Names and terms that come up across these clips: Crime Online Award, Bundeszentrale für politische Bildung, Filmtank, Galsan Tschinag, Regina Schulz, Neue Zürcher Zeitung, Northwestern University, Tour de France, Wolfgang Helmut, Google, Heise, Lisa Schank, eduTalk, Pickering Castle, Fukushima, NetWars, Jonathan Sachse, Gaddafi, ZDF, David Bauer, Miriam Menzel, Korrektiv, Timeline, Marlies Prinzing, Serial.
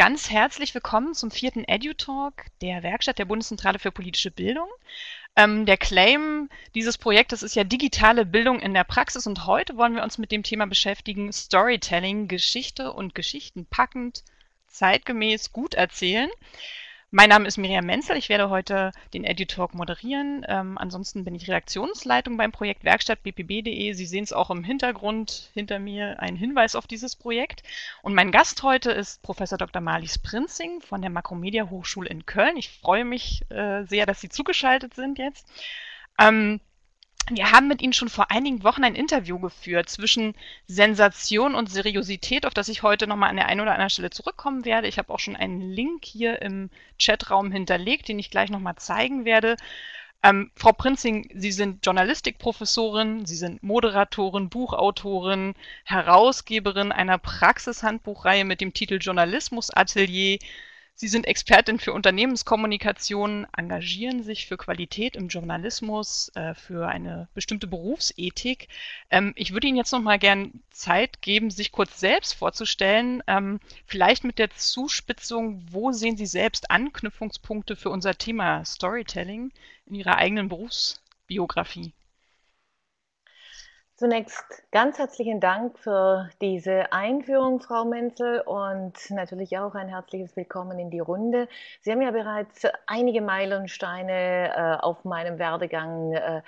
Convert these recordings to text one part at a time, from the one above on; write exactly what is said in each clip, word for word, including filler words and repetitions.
ganz herzlich willkommen zum vierten eduTalk der Werkstatt der Bundeszentrale für politische Bildung. Ähm, der Claim dieses Projektes ist ja digitale Bildung in der Praxis, und heute wollen wir uns mit dem Thema beschäftigen: Storytelling, Geschichte und Geschichten packend, zeitgemäß, gut erzählen. Mein Name ist Miriam Menzel, ich werde heute den eduTalk moderieren. Ähm, ansonsten bin ich Redaktionsleitung beim Projekt werkstatt punkt b p b punkt d e. Sie sehen es auch im Hintergrund, hinter mir ein Hinweis auf dieses Projekt. Und mein Gast heute ist Professor Doktor Marlies Prinzing von der Makromedia Hochschule in Köln. Ich freue mich äh, sehr, dass Sie zugeschaltet sind jetzt. Ähm, Wir haben mit Ihnen schon vor einigen Wochen ein Interview geführt zwischen Sensation und Seriosität, auf das ich heute nochmal an der einen oder anderen Stelle zurückkommen werde. Ich habe auch schon einen Link hier im Chatraum hinterlegt, den ich gleich nochmal zeigen werde. Ähm, Frau Prinzing, Sie sind Journalistikprofessorin, Sie sind Moderatorin, Buchautorin, Herausgeberin einer Praxishandbuchreihe mit dem Titel Journalismus-Atelier. Sie sind Expertin für Unternehmenskommunikation, engagieren sich für Qualität im Journalismus, äh, für eine bestimmte Berufsethik. Ähm, ich würde Ihnen jetzt noch mal gern Zeit geben, sich kurz selbst vorzustellen. Ähm, vielleicht mit der Zuspitzung: Wo sehen Sie selbst Anknüpfungspunkte für unser Thema Storytelling in Ihrer eigenen Berufsbiografie? Zunächst ganz herzlichen Dank für diese Einführung, Frau Menzel, und natürlich auch ein herzliches Willkommen in die Runde. Sie haben ja bereits einige Meilensteine äh, auf meinem Werdegang äh,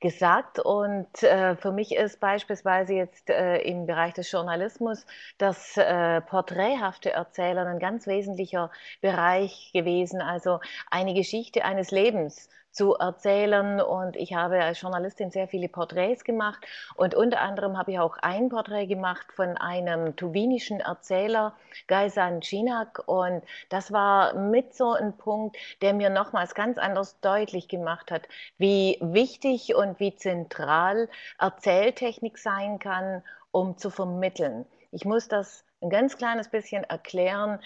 gesagt, und äh, für mich ist beispielsweise jetzt äh, im Bereich des Journalismus das äh, porträthafte Erzählen ein ganz wesentlicher Bereich gewesen, also eine Geschichte eines Lebens zu erzählen, und ich habe als Journalistin sehr viele Porträts gemacht, und unter anderem habe ich auch ein Porträt gemacht von einem tuwinischen Erzähler, Galsan Tschinag, und das war mit so ein Punkt, der mir nochmals ganz anders deutlich gemacht hat, wie wichtig und wie zentral Erzähltechnik sein kann, um zu vermitteln. Ich muss das ein ganz kleines bisschen erklären.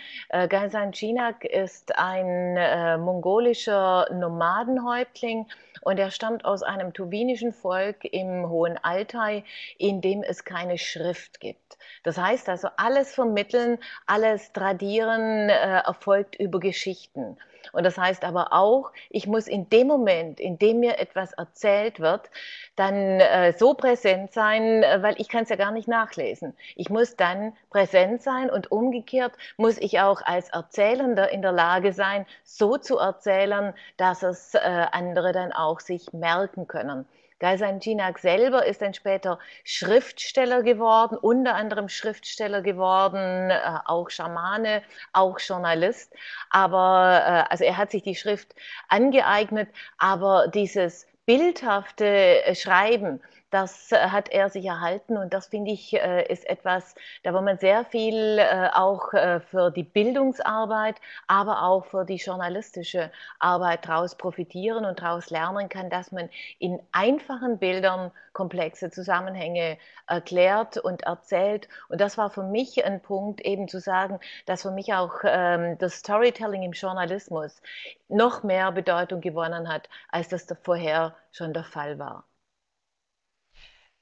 Galsan Tschinag ist ein äh, mongolischer Nomadenhäuptling, und er stammt aus einem tuwinischen Volk im Hohen Altai, in dem es keine Schrift gibt. Das heißt also, alles Vermitteln, alles Tradieren äh, erfolgt über Geschichten. Und das heißt aber auch, ich muss in dem Moment, in dem mir etwas erzählt wird, dann äh, so präsent sein, äh, weil ich kann es ja gar nicht nachlesen. Ich muss dann präsent sein, und umgekehrt muss ich auch als Erzählender in der Lage sein, so zu erzählen, dass es äh, andere dann auch sich merken können. Galsan Tschinag selber ist dann später Schriftsteller geworden, unter anderem Schriftsteller geworden, äh, auch Schamane, auch Journalist. Aber äh, also er hat sich die Schrift angeeignet, aber dieses bildhafte Schreiben, das hat er sich erhalten, und das, finde ich, ist etwas, da wo man sehr viel auch für die Bildungsarbeit, aber auch für die journalistische Arbeit daraus profitieren und daraus lernen kann, dass man in einfachen Bildern komplexe Zusammenhänge erklärt und erzählt. Und das war für mich ein Punkt, eben zu sagen, dass für mich auch das Storytelling im Journalismus noch mehr Bedeutung gewonnen hat, als das vorher schon der Fall war.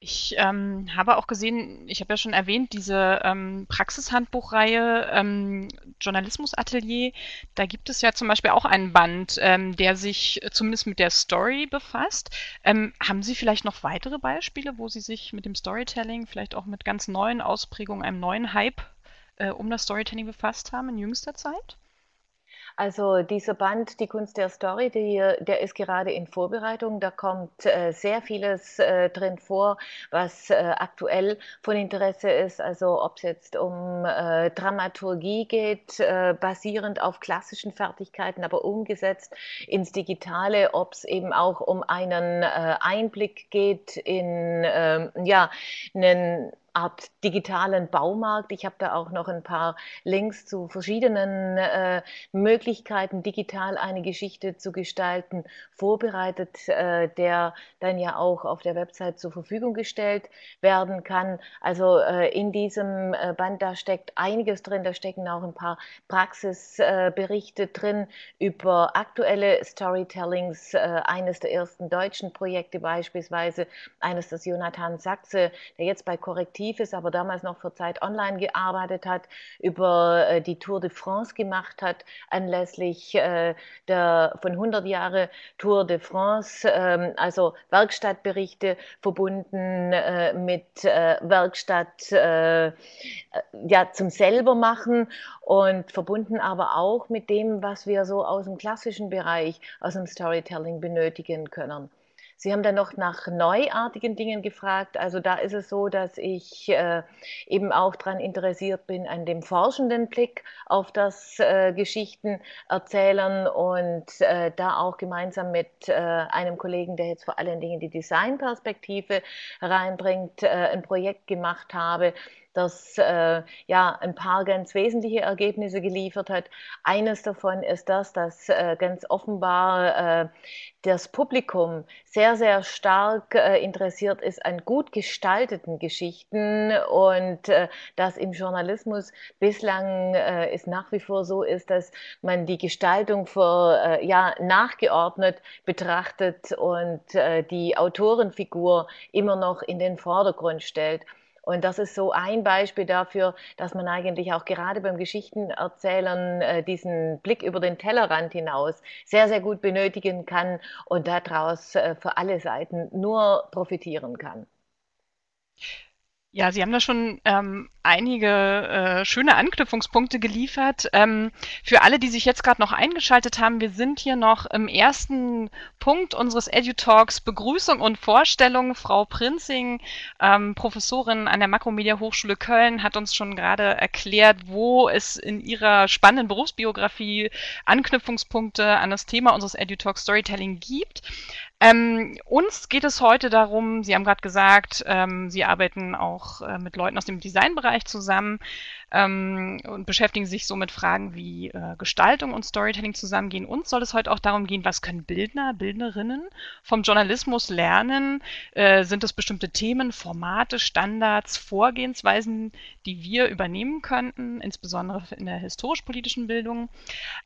Ich ähm, habe auch gesehen, ich habe ja schon erwähnt, diese ähm, Praxishandbuchreihe ähm, Journalismusatelier, da gibt es ja zum Beispiel auch einen Band, ähm, der sich zumindest mit der Story befasst. Ähm, haben Sie vielleicht noch weitere Beispiele, wo Sie sich mit dem Storytelling, vielleicht auch mit ganz neuen Ausprägungen, einem neuen Hype äh, um das Storytelling befasst haben in jüngster Zeit? Also dieser Band, die Kunst der Story, die, der ist gerade in Vorbereitung. Da kommt äh, sehr vieles äh, drin vor, was äh, aktuell von Interesse ist. Also ob es jetzt um äh, Dramaturgie geht, äh, basierend auf klassischen Fertigkeiten, aber umgesetzt ins Digitale, ob es eben auch um einen äh, Einblick geht in äh, ja, einen Art digitalen Baumarkt. Ich habe da auch noch ein paar Links zu verschiedenen äh, Möglichkeiten, digital eine Geschichte zu gestalten, vorbereitet, äh, der dann ja auch auf der Website zur Verfügung gestellt werden kann. Also äh, in diesem äh, Band, da steckt einiges drin, da stecken auch ein paar Praxisberichte äh, drin über aktuelle Storytellings, äh, eines der ersten deutschen Projekte beispielsweise, eines des Jonathan Sachse, der jetzt bei Korrektiv aktiv ist, aber damals noch für Zeit Online gearbeitet hat, über die Tour de France gemacht hat, anlässlich äh, der von hundert Jahre Tour de France, äh, also Werkstattberichte verbunden äh, mit äh, Werkstatt äh, ja, zum Selbermachen und verbunden aber auch mit dem, was wir so aus dem klassischen Bereich, aus dem Storytelling benötigen können. Sie haben dann noch nach neuartigen Dingen gefragt. Also da ist es so, dass ich äh, eben auch daran interessiert bin, an dem forschenden Blick auf das äh, Geschichten erzählen und äh, da auch gemeinsam mit äh, einem Kollegen, der jetzt vor allen Dingen die Designperspektive reinbringt, äh, ein Projekt gemacht habe, das äh, ja ein paar ganz wesentliche Ergebnisse geliefert hat. Eines davon ist das, dass äh, ganz offenbar äh, das Publikum sehr, sehr stark äh, interessiert ist an gut gestalteten Geschichten und äh, dass im Journalismus bislang äh, es nach wie vor so ist, dass man die Gestaltung für äh, ja, nachgeordnet betrachtet und äh, die Autorenfigur immer noch in den Vordergrund stellt. Und das ist so ein Beispiel dafür, dass man eigentlich auch gerade beim Geschichtenerzählern äh, diesen Blick über den Tellerrand hinaus sehr, sehr gut benötigen kann und daraus äh, für alle Seiten nur profitieren kann. Ja, Sie haben da schon ähm, einige äh, schöne Anknüpfungspunkte geliefert. Ähm, für alle, die sich jetzt gerade noch eingeschaltet haben, wir sind hier noch im ersten Punkt unseres EduTalks Begrüßung und Vorstellung. Frau Prinzing, ähm, Professorin an der Makromedia Hochschule Köln, hat uns schon gerade erklärt, wo es in ihrer spannenden Berufsbiografie Anknüpfungspunkte an das Thema unseres EduTalk Storytelling gibt. Ähm, uns geht es heute darum, Sie haben gerade gesagt, ähm, Sie arbeiten auch äh, mit Leuten aus dem Designbereich zusammen ähm, und beschäftigen sich so mit Fragen wie äh, Gestaltung und Storytelling zusammengehen. Uns soll es heute auch darum gehen, was können Bildner, Bildnerinnen vom Journalismus lernen? Äh, sind es bestimmte Themen, Formate, Standards, Vorgehensweisen, die wir übernehmen könnten, insbesondere in der historisch-politischen Bildung?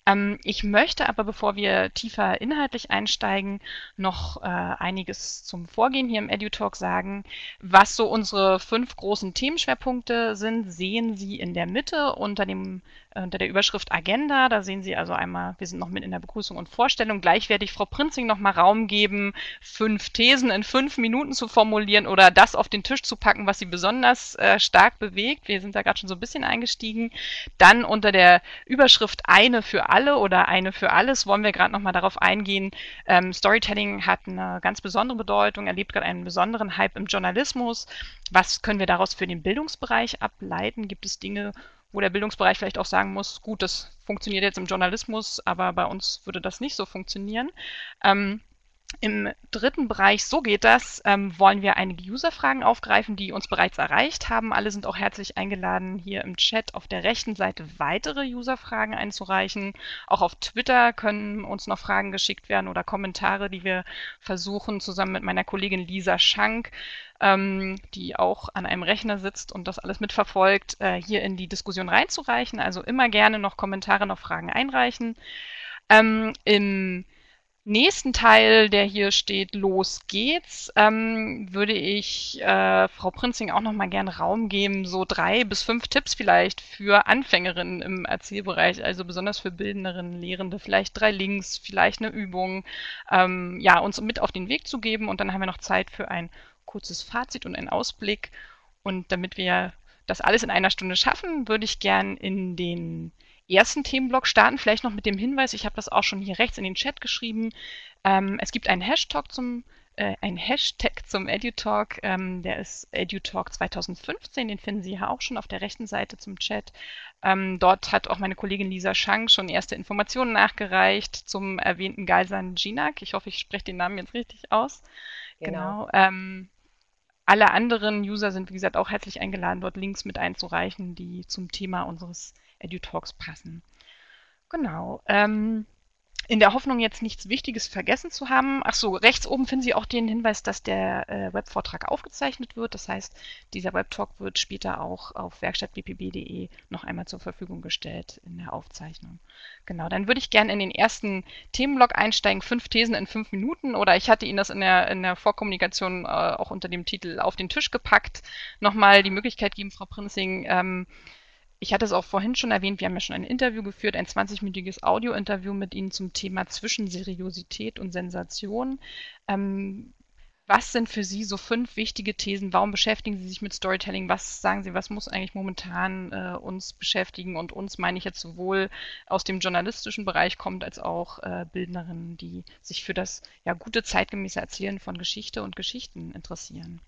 Ähm, ich möchte aber, bevor wir tiefer inhaltlich einsteigen, noch Noch, äh, einiges zum Vorgehen hier im EduTalk sagen. Was so unsere fünf großen Themenschwerpunkte sind, sehen Sie in der Mitte unter dem unter der Überschrift Agenda. Da sehen Sie also einmal, wir sind noch mit in der Begrüßung und Vorstellung. Gleich werde ich Frau Prinzing noch mal Raum geben, fünf Thesen in fünf Minuten zu formulieren oder das auf den Tisch zu packen, was Sie besonders äh, stark bewegt. Wir sind da gerade schon so ein bisschen eingestiegen. Dann unter der Überschrift Eine für alle oder Eine für alles wollen wir gerade noch mal darauf eingehen. Ähm, Storytelling hat eine ganz besondere Bedeutung, erlebt gerade einen besonderen Hype im Journalismus. Was können wir daraus für den Bildungsbereich ableiten? Gibt es Dinge, wo der Bildungsbereich vielleicht auch sagen muss, gut, das funktioniert jetzt im Journalismus, aber bei uns würde das nicht so funktionieren. Ähm, im dritten Bereich, so geht das, ähm, wollen wir einige User-Fragen aufgreifen, die uns bereits erreicht haben. Alle sind auch herzlich eingeladen, hier im Chat auf der rechten Seite weitere User-Fragen einzureichen. Auch auf Twitter können uns noch Fragen geschickt werden oder Kommentare, die wir versuchen, zusammen mit meiner Kollegin Lisa Schank, die auch an einem Rechner sitzt und das alles mitverfolgt, hier in die Diskussion reinzureichen. Also immer gerne noch Kommentare, noch Fragen einreichen. Ähm, im nächsten Teil, der hier steht, los geht's, ähm, würde ich äh, Frau Prinzing auch noch mal gerne Raum geben, so drei bis fünf Tipps vielleicht für Anfängerinnen im Erzählbereich, also besonders für Bildnerinnen, Lehrende, vielleicht drei Links, vielleicht eine Übung, ähm, ja, uns mit auf den Weg zu geben, und dann haben wir noch Zeit für ein kurzes Fazit und ein Ausblick. Und damit wir das alles in einer Stunde schaffen, würde ich gern in den ersten Themenblock starten. Vielleicht noch mit dem Hinweis, ich habe das auch schon hier rechts in den Chat geschrieben. Ähm, es gibt einen Hashtag zum, äh, einen Hashtag zum EduTalk, ähm, der ist EduTalk zwanzig fünfzehn, den finden Sie ja auch schon auf der rechten Seite zum Chat. Ähm, dort hat auch meine Kollegin Lisa Schank schon erste Informationen nachgereicht zum erwähnten Galsan Tschinag. Ich hoffe, ich spreche den Namen jetzt richtig aus. Genau. genau ähm, Alle anderen User sind, wie gesagt, auch herzlich eingeladen, dort Links mit einzureichen, die zum Thema unseres EduTalks passen. Genau. Ähm, in der Hoffnung, jetzt nichts Wichtiges vergessen zu haben. Ach so, rechts oben finden Sie auch den Hinweis, dass der äh, Webvortrag aufgezeichnet wird. Das heißt, dieser Webtalk wird später auch auf werkstatt punkt b p b punkt d e noch einmal zur Verfügung gestellt in der Aufzeichnung. Genau, dann würde ich gerne in den ersten Themenblock einsteigen, fünf Thesen in fünf Minuten. Oder ich hatte Ihnen das in der, in der Vorkommunikation äh, auch unter dem Titel auf den Tisch gepackt. Nochmal die Möglichkeit geben, Frau Prinzing, ähm, ich hatte es auch vorhin schon erwähnt, wir haben ja schon ein Interview geführt, ein zwanzigminütiges Audio-Interview mit Ihnen zum Thema zwischen Seriosität und Sensation. Ähm, was sind für Sie so fünf wichtige Thesen? Warum beschäftigen Sie sich mit Storytelling? Was sagen Sie, was muss eigentlich momentan äh, uns beschäftigen? Und uns meine ich jetzt sowohl aus dem journalistischen Bereich kommt, als auch äh, Bildnerinnen, die sich für das ja, gute, zeitgemäße Erzählen von Geschichte und Geschichten interessieren.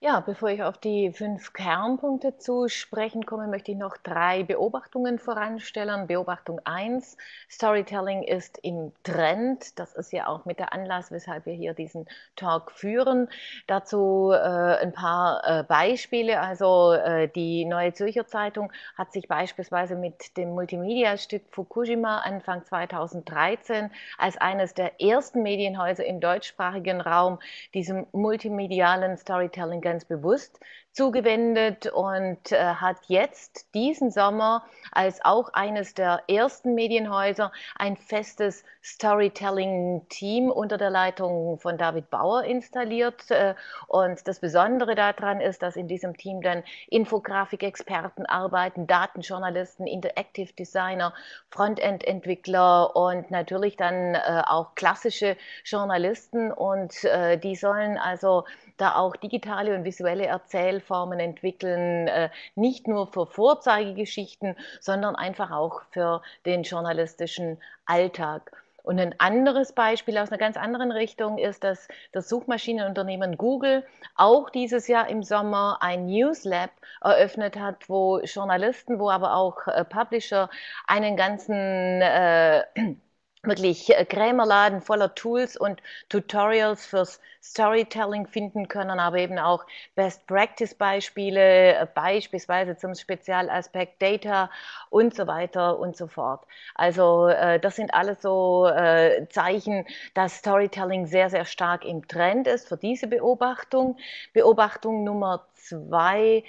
Ja, bevor ich auf die fünf Kernpunkte zu sprechen komme, möchte ich noch drei Beobachtungen voranstellen. Beobachtung eins, Storytelling ist im Trend. Das ist ja auch mit der Anlass, weshalb wir hier diesen Talk führen. Dazu äh, ein paar äh, Beispiele. Also äh, die Neue Zürcher Zeitung hat sich beispielsweise mit dem Multimedia-Stück Fukushima Anfang zweitausenddreizehn als eines der ersten Medienhäuser im deutschsprachigen Raum diesem multimedialen Storytelling ganz bewusst zugewendet und äh, hat jetzt diesen Sommer als auch eines der ersten Medienhäuser ein festes Storytelling-Team unter der Leitung von David Bauer installiert. Äh, und das Besondere daran ist, dass in diesem Team dann Infografikexperten arbeiten, Datenjournalisten, Interactive Designer, Frontend-Entwickler und natürlich dann äh, auch klassische Journalisten. Und äh, die sollen also da auch digitale und visuelle Erzählformen entwickeln, äh, nicht nur für Vorzeigegeschichten, sondern einfach auch für den journalistischen Alltag. Und ein anderes Beispiel aus einer ganz anderen Richtung ist, dass das Suchmaschinenunternehmen Google auch dieses Jahr im Sommer ein Newslab eröffnet hat, wo Journalisten, wo aber auch äh, Publisher einen ganzen äh, wirklich Krämerladen voller Tools und Tutorials fürs Storytelling finden können, aber eben auch Best-Practice-Beispiele, beispielsweise zum Spezialaspekt Data und so weiter und so fort. Also das sind alles so Zeichen, dass Storytelling sehr, sehr stark im Trend ist für diese Beobachtung. Beobachtung Nummer zwei,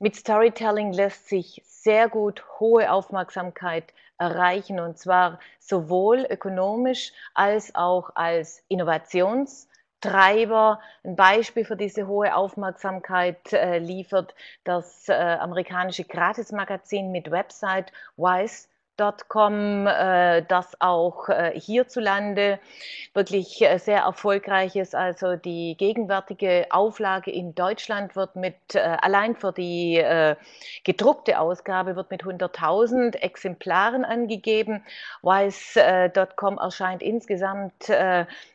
mit Storytelling lässt sich sehr gut hohe Aufmerksamkeit erreichen, und zwar sowohl ökonomisch als auch als Innovationstreiber. Ein Beispiel für diese hohe Aufmerksamkeit äh, liefert das äh, amerikanische Gratismagazin mit Website Vice, das auch hierzulande wirklich sehr erfolgreich ist. Also die gegenwärtige Auflage in Deutschland wird mit, allein für die gedruckte Ausgabe, wird mit hunderttausend Exemplaren angegeben. Vice Punkt com erscheint insgesamt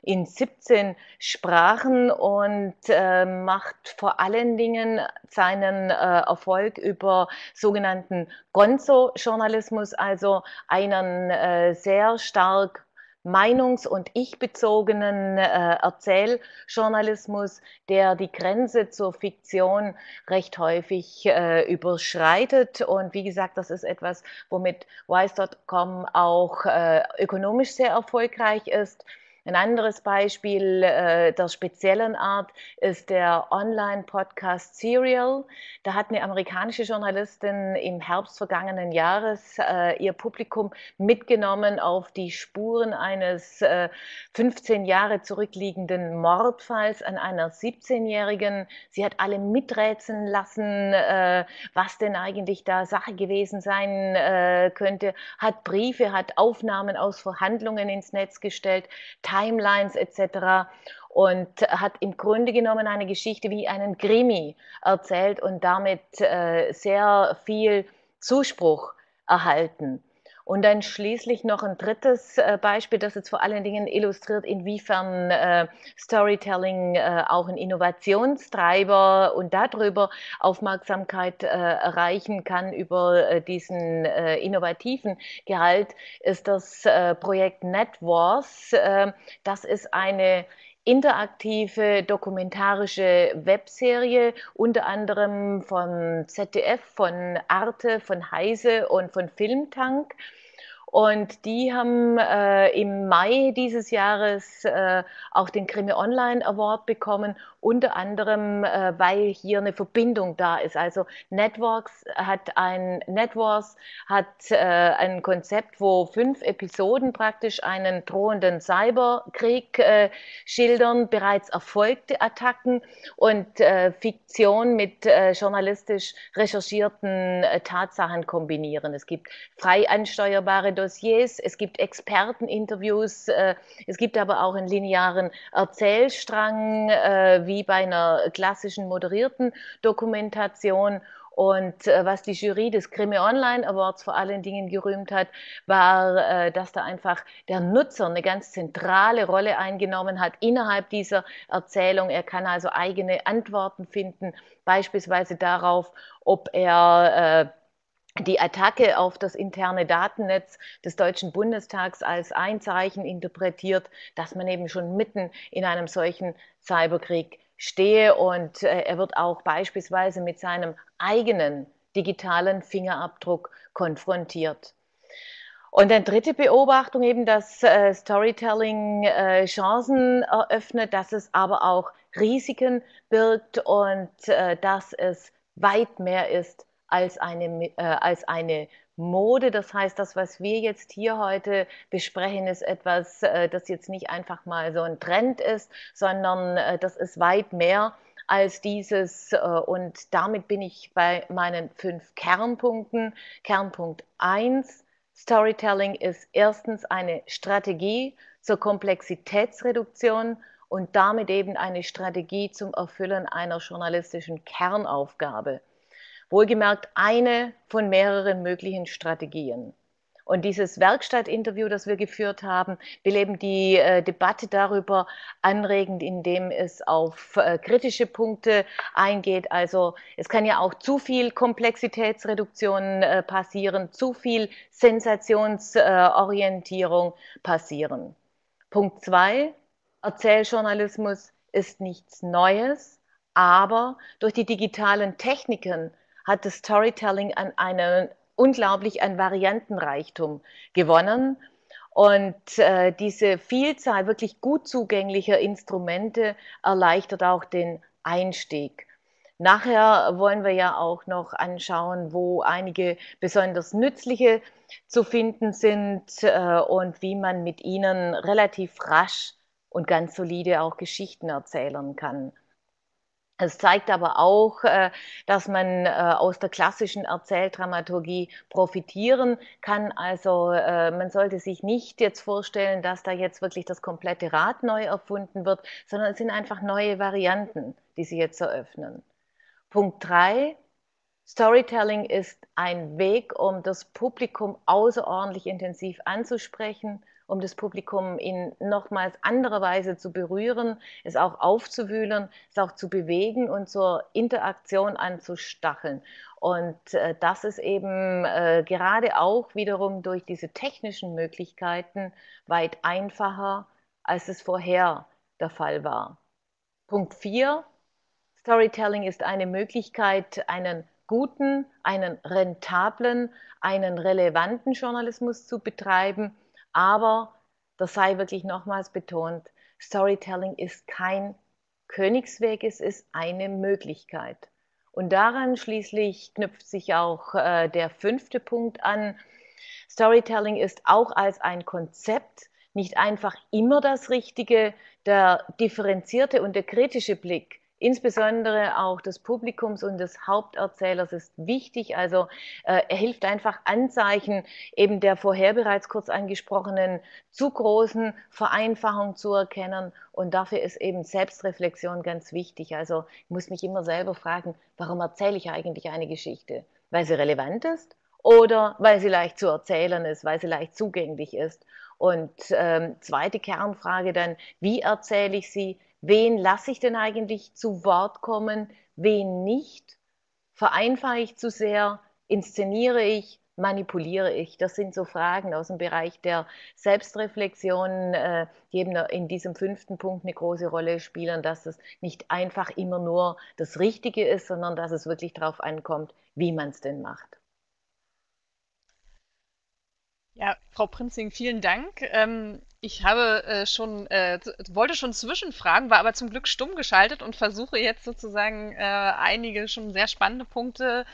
in siebzehn Sprachen und macht vor allen Dingen seinen Erfolg über sogenannten Gonzo-Journalismus, also einen äh, sehr stark meinungs- und ich-bezogenen äh, Erzähljournalismus, der die Grenze zur Fiktion recht häufig äh, überschreitet. Und wie gesagt, das ist etwas, womit Vice Punkt com auch äh, ökonomisch sehr erfolgreich ist. Ein anderes Beispiel äh, der speziellen Art ist der Online-Podcast Serial. Da hat eine amerikanische Journalistin im Herbst vergangenen Jahres äh, ihr Publikum mitgenommen auf die Spuren eines äh, fünfzehn Jahre zurückliegenden Mordfalls an einer siebzehnjährigen. Sie hat alle miträtseln lassen, äh, was denn eigentlich da Sache gewesen sein äh, könnte, hat Briefe, hat Aufnahmen aus Verhandlungen ins Netz gestellt, Timelines et cetera und hat im Grunde genommen eine Geschichte wie einen Krimi erzählt und damit äh, sehr viel Zuspruch erhalten. Und dann schließlich noch ein drittes Beispiel, das jetzt vor allen Dingen illustriert, inwiefern äh, Storytelling äh, auch ein Innovationstreiber und darüber Aufmerksamkeit äh, erreichen kann über äh, diesen äh, innovativen Gehalt, ist das äh, Projekt NetWars. Äh, das ist eine interaktive dokumentarische Webserie, unter anderem vom Z D F, von Arte, von Heise und von Filmtank. Und die haben äh, im Mai dieses Jahres äh, auch den Crime Online Award bekommen, unter anderem, äh, weil hier eine Verbindung da ist. Also NetWars hat ein, NetWars hat, äh, ein Konzept, wo fünf Episoden praktisch einen drohenden Cyberkrieg äh, schildern, bereits erfolgte Attacken und äh, Fiktion mit äh, journalistisch recherchierten äh, Tatsachen kombinieren. Es gibt frei ansteuerbare Dossiers, es gibt Experteninterviews, äh, es gibt aber auch einen linearen Erzählstrang, äh, wie bei einer klassischen moderierten Dokumentation. Und äh, was die Jury des Crime Online Awards vor allen Dingen gerühmt hat, war, äh, dass da einfach der Nutzer eine ganz zentrale Rolle eingenommen hat innerhalb dieser Erzählung. Er kann also eigene Antworten finden, beispielsweise darauf, ob er äh, die Attacke auf das interne Datennetz des Deutschen Bundestags als ein Zeichen interpretiert, dass man eben schon mitten in einem solchen Cyberkrieg stehe. Und äh, er wird auch beispielsweise mit seinem eigenen digitalen Fingerabdruck konfrontiert. Und eine dritte Beobachtung eben, dass äh, Storytelling äh, Chancen eröffnet, dass es aber auch Risiken birgt und äh, dass es weit mehr ist als eine, äh, als eine Mode. Das heißt, das, was wir jetzt hier heute besprechen, ist etwas, äh, das jetzt nicht einfach mal so ein Trend ist, sondern äh, das ist weit mehr als dieses. Äh, und damit bin ich bei meinen fünf Kernpunkten. Kernpunkt eins, Storytelling ist erstens eine Strategie zur Komplexitätsreduktion und damit eben eine Strategie zum Erfüllen einer journalistischen Kernaufgabe. Wohlgemerkt eine von mehreren möglichen Strategien. Und dieses Werkstattinterview, das wir geführt haben, will eben die äh, Debatte darüber anregend, indem es auf äh, kritische Punkte eingeht. Also es kann ja auch zu viel Komplexitätsreduktion äh, passieren, zu viel Sensationsorientierung äh, passieren. Punkt zwei, Erzähljournalismus ist nichts Neues, aber durch die digitalen Techniken hat das Storytelling an einem unglaublich an Variantenreichtum gewonnen. Und äh, diese Vielzahl wirklich gut zugänglicher Instrumente erleichtert auch den Einstieg. Nachher wollen wir ja auch noch anschauen, wo einige besonders nützliche zu finden sind äh, und wie man mit ihnen relativ rasch und ganz solide auch Geschichten erzählen kann. Es zeigt aber auch, dass man aus der klassischen Erzähldramaturgie profitieren kann. Also man sollte sich nicht jetzt vorstellen, dass da jetzt wirklich das komplette Rad neu erfunden wird, sondern es sind einfach neue Varianten, die sich jetzt eröffnen. Punkt drei. Storytelling ist ein Weg, um das Publikum außerordentlich intensiv anzusprechen, um das Publikum in nochmals anderer Weise zu berühren, es auch aufzuwühlen, es auch zu bewegen und zur Interaktion anzustacheln. Und äh, das ist eben äh, gerade auch wiederum durch diese technischen Möglichkeiten weit einfacher, als es vorher der Fall war. Punkt vier. Storytelling ist eine Möglichkeit, einen guten, einen rentablen, einen relevanten Journalismus zu betreiben. Aber, das sei wirklich nochmals betont, Storytelling ist kein Königsweg, es ist eine Möglichkeit. Und daran schließlich knüpft sich auch äh, der fünfte Punkt an. Storytelling ist auch als ein Konzept nicht einfach immer das Richtige. Der differenzierte und der kritische Blick, insbesondere auch des Publikums und des Haupterzählers, ist wichtig. Also äh, er hilft einfach, Anzeichen eben der vorher bereits kurz angesprochenen zu großen Vereinfachung zu erkennen. Und dafür ist eben Selbstreflexion ganz wichtig. Also ich muss mich immer selber fragen, warum erzähle ich eigentlich eine Geschichte? Weil sie relevant ist oder weil sie leicht zu erzählen ist, weil sie leicht zugänglich ist? Und ähm, zweite Kernfrage dann, wie erzähle ich sie? Wen lasse ich denn eigentlich zu Wort kommen, wen nicht? Vereinfache ich zu sehr? Inszeniere ich? Manipuliere ich? Das sind so Fragen aus dem Bereich der Selbstreflexion, die eben in diesem fünften Punkt eine große Rolle spielen, dass es nicht einfach immer nur das Richtige ist, sondern dass es wirklich darauf ankommt, wie man es denn macht. Ja, Frau Prinzing, vielen Dank. Ähm, ich habe äh, schon, äh, wollte schon zwischenfragen, war aber zum Glück stumm geschaltet und versuche jetzt sozusagen äh, einige schon sehr spannende Punkte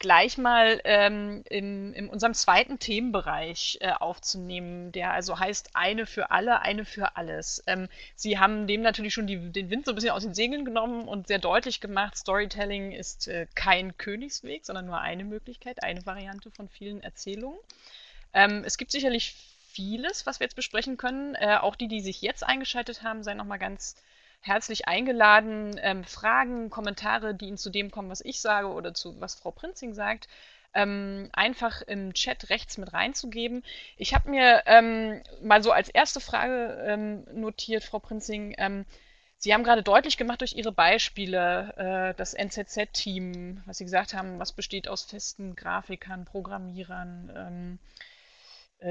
gleich mal ähm, in, in unserem zweiten Themenbereich äh, aufzunehmen, der also heißt eine für alle, eine für alles. Ähm, Sie haben dem natürlich schon die, den Wind so ein bisschen aus den Segeln genommen und sehr deutlich gemacht, Storytelling ist äh, kein Königsweg, sondern nur eine Möglichkeit, eine Variante von vielen Erzählungen. Ähm, es gibt sicherlich vieles, was wir jetzt besprechen können. Äh, auch die, die sich jetzt eingeschaltet haben, seien nochmal ganz herzlich eingeladen. Ähm, Fragen, Kommentare, die Ihnen zu dem kommen, was ich sage oder zu was Frau Prinzing sagt, ähm, einfach im Chat rechts mit reinzugeben. Ich habe mir ähm, mal so als erste Frage ähm, notiert, Frau Prinzing, ähm, Sie haben gerade deutlich gemacht durch Ihre Beispiele, äh, das N Z Z-Team, was Sie gesagt haben, was besteht aus festen Grafikern, Programmierern, ähm,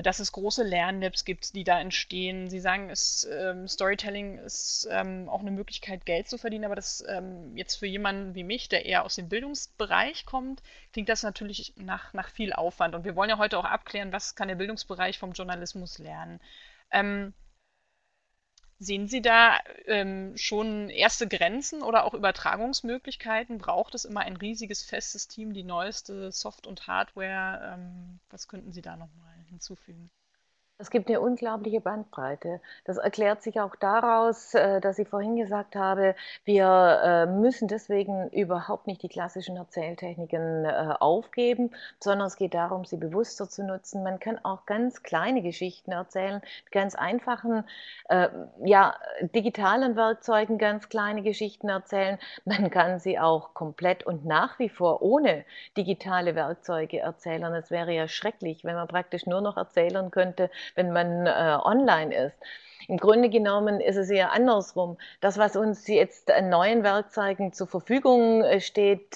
dass es große Lernlabs gibt, die da entstehen. Sie sagen, es, ähm, Storytelling ist ähm, auch eine Möglichkeit, Geld zu verdienen, aber das ähm, jetzt für jemanden wie mich, der eher aus dem Bildungsbereich kommt, klingt das natürlich nach, nach viel Aufwand. Und wir wollen ja heute auch abklären, was kann der Bildungsbereich vom Journalismus lernen. Ähm, sehen Sie da ähm, schon erste Grenzen oder auch Übertragungsmöglichkeiten? Braucht es immer ein riesiges, festes Team, die neueste Soft- und Hardware? Ähm, was könnten Sie da nochmal hinzufügen? Es gibt eine unglaubliche Bandbreite. Das erklärt sich auch daraus, dass ich vorhin gesagt habe, wir müssen deswegen überhaupt nicht die klassischen Erzähltechniken aufgeben, sondern es geht darum, sie bewusster zu nutzen. Man kann auch ganz kleine Geschichten erzählen, mit ganz einfachen, ja, digitalen Werkzeugen ganz kleine Geschichten erzählen. Man kann sie auch komplett und nach wie vor ohne digitale Werkzeuge erzählen. Es wäre ja schrecklich, wenn man praktisch nur noch erzählen könnte, wenn man äh, online ist. Im Grunde genommen ist es eher andersrum. Das, was uns jetzt an neuen Werkzeugen zur Verfügung steht,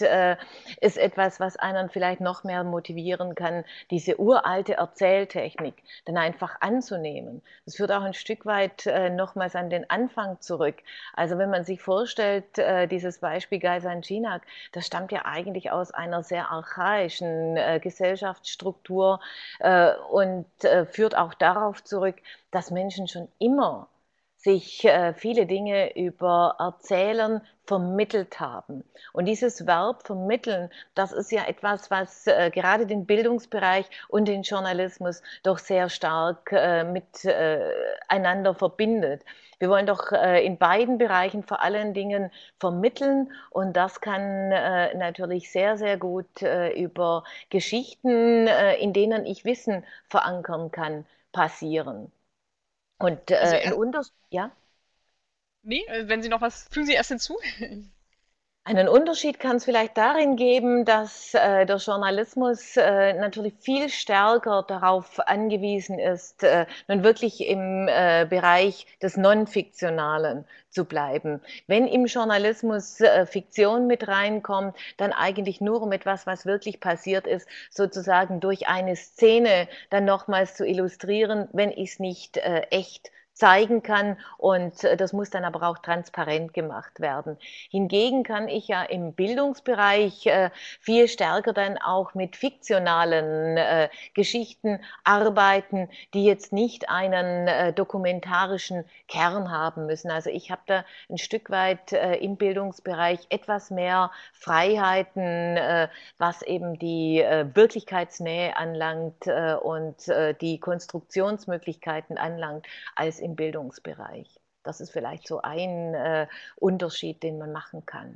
ist etwas, was einen vielleicht noch mehr motivieren kann, diese uralte Erzähltechnik dann einfach anzunehmen. Das führt auch ein Stück weit nochmals an den Anfang zurück. Also wenn man sich vorstellt, dieses Beispiel Galsan Tschinag, das stammt ja eigentlich aus einer sehr archaischen Gesellschaftsstruktur und führt auch darauf zurück, dass Menschen schon immer sich äh, viele Dinge über Erzählen vermittelt haben. Und dieses Verb vermitteln, das ist ja etwas, was äh, gerade den Bildungsbereich und den Journalismus doch sehr stark äh, miteinander äh, verbindet. Wir wollen doch äh, in beiden Bereichen vor allen Dingen vermitteln, und das kann äh, natürlich sehr, sehr gut äh, über Geschichten, äh, in denen ich Wissen verankern kann, passieren. Und äh, also erst, ein Unterschied, ja? Nee, wenn Sie noch was, fügen Sie erst hinzu. Einen Unterschied kann es vielleicht darin geben, dass äh, der Journalismus äh, natürlich viel stärker darauf angewiesen ist, äh, nun wirklich im äh, Bereich des Non-Fiktionalen zu bleiben. Wenn im Journalismus äh, Fiktion mit reinkommt, dann eigentlich nur um etwas, was wirklich passiert ist, sozusagen durch eine Szene dann nochmals zu illustrieren, wenn ich es nicht äh, echt zeigen kann, und das muss dann aber auch transparent gemacht werden. Hingegen kann ich ja im Bildungsbereich äh, viel stärker dann auch mit fiktionalen äh, Geschichten arbeiten, die jetzt nicht einen äh, dokumentarischen Kern haben müssen. Also ich habe da ein Stück weit äh, im Bildungsbereich etwas mehr Freiheiten, äh, was eben die äh, Wirklichkeitsnähe anlangt äh, und äh, die Konstruktionsmöglichkeiten anlangt, als im im Bildungsbereich. Das ist vielleicht so ein äh, Unterschied, den man machen kann.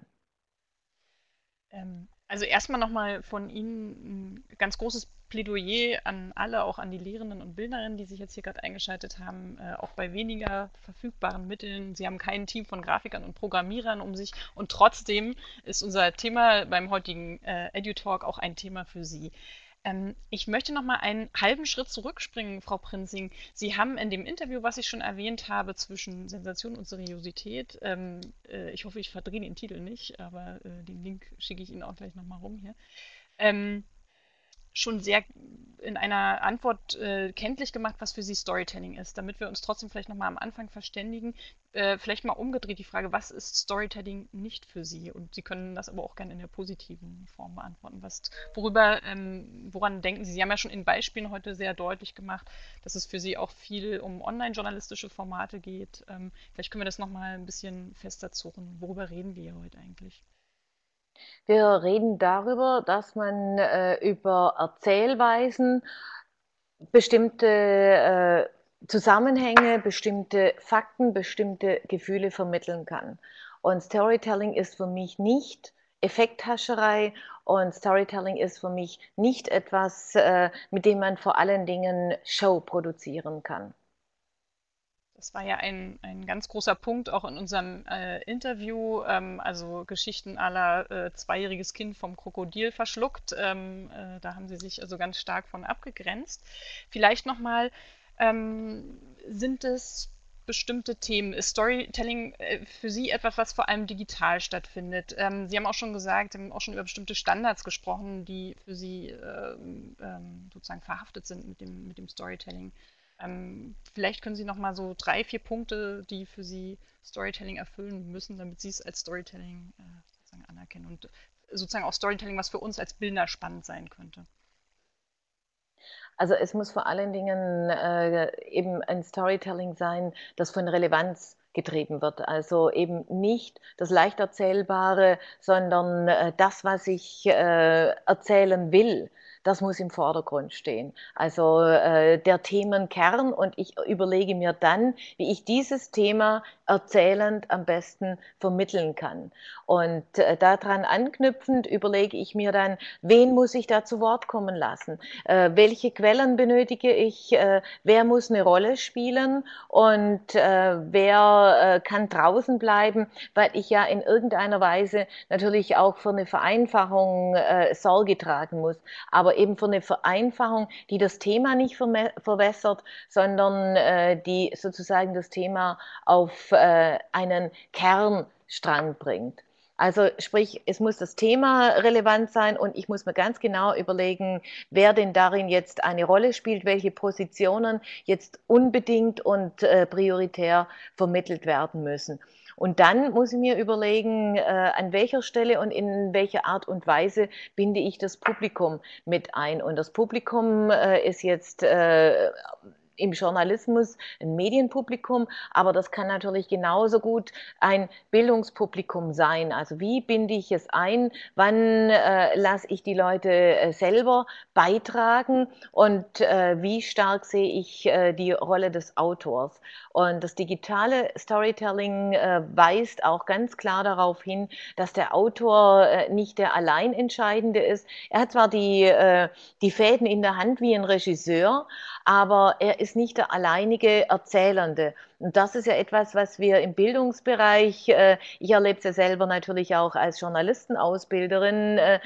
Also erstmal nochmal von Ihnen ein ganz großes Plädoyer an alle, auch an die Lehrenden und Bildnerinnen, die sich jetzt hier gerade eingeschaltet haben, äh, auch bei weniger verfügbaren Mitteln. Sie haben kein Team von Grafikern und Programmierern um sich, und trotzdem ist unser Thema beim heutigen äh, EduTalk auch ein Thema für Sie. Ich möchte noch mal einen halben Schritt zurückspringen, Frau Prinzing. Sie haben in dem Interview, was ich schon erwähnt habe, zwischen Sensation und Seriosität, ähm, äh, ich hoffe, ich verdrehe den Titel nicht, aber äh, den Link schicke ich Ihnen auch gleich noch mal rum hier, ähm, schon sehr in einer Antwort äh, kenntlich gemacht, was für Sie Storytelling ist, damit wir uns trotzdem vielleicht nochmal am Anfang verständigen. Äh, vielleicht mal umgedreht die Frage, was ist Storytelling nicht für Sie? Und Sie können das aber auch gerne in der positiven Form beantworten. Was, worüber, ähm, woran denken Sie? Sie haben ja schon in Beispielen heute sehr deutlich gemacht, dass es für Sie auch viel um online-journalistische Formate geht. Ähm, vielleicht können wir das nochmal ein bisschen fester zurren. Worüber reden wir heute eigentlich? Wir reden darüber, dass man äh, über Erzählweisen bestimmte äh, Zusammenhänge, bestimmte Fakten, bestimmte Gefühle vermitteln kann. Und Storytelling ist für mich nicht Effekthascherei und Storytelling ist für mich nicht etwas, äh, mit dem man vor allen Dingen Show produzieren kann. Das war ja ein, ein ganz großer Punkt auch in unserem äh, Interview, ähm, also Geschichten à la äh, zweijähriges Kind vom Krokodil verschluckt. Ähm, äh, da haben Sie sich also ganz stark von abgegrenzt. Vielleicht nochmal, ähm, sind es bestimmte Themen? Ist Storytelling äh, für Sie etwas, was vor allem digital stattfindet? Ähm, Sie haben auch schon gesagt, Sie haben auch schon über bestimmte Standards gesprochen, die für Sie äh, äh, sozusagen verhaftet sind mit dem, mit dem Storytelling. Vielleicht können Sie noch mal so drei, vier Punkte, die für Sie Storytelling erfüllen müssen, damit Sie es als Storytelling äh, sozusagen anerkennen und sozusagen auch Storytelling, was für uns als Bildner spannend sein könnte. Also es muss vor allen Dingen äh, eben ein Storytelling sein, das von Relevanz getrieben wird. Also eben nicht das leicht Erzählbare, sondern äh, das, was ich äh, erzählen will. Das muss im Vordergrund stehen. Also äh, der Themenkern, und ich überlege mir dann, wie ich dieses Thema erzählend am besten vermitteln kann. Und äh, daran anknüpfend überlege ich mir dann, wen muss ich da zu Wort kommen lassen? Äh, welche Quellen benötige ich? Äh, wer muss eine Rolle spielen? Und äh, wer äh, kann draußen bleiben? Weil ich ja in irgendeiner Weise natürlich auch für eine Vereinfachung äh, Sorge tragen muss. Aber eben für eine Vereinfachung, die das Thema nicht verwässert, sondern äh, die sozusagen das Thema auf äh, einen Kernstrang bringt. Also sprich, es muss das Thema relevant sein und ich muss mir ganz genau überlegen, wer denn darin jetzt eine Rolle spielt, welche Positionen jetzt unbedingt und äh, prioritär vermittelt werden müssen. Und dann muss ich mir überlegen, äh, an welcher Stelle und in welcher Art und Weise binde ich das Publikum mit ein. Und das Publikum äh, ist jetzt äh, im Journalismus ein Medienpublikum, aber das kann natürlich genauso gut ein Bildungspublikum sein. Also wie binde ich es ein? Wann äh, lasse ich die Leute äh, selber beitragen? Und äh, wie stark sehe ich äh, die Rolle des Autors? Und das digitale Storytelling äh, weist auch ganz klar darauf hin, dass der Autor äh, nicht der allein Entscheidende ist. Er hat zwar die, äh, die Fäden in der Hand wie ein Regisseur, aber er ist nicht der alleinige Erzählende. Und das ist ja etwas, was wir im Bildungsbereich, äh, ich erlebe es ja selber natürlich auch als Journalistenausbilderin, äh,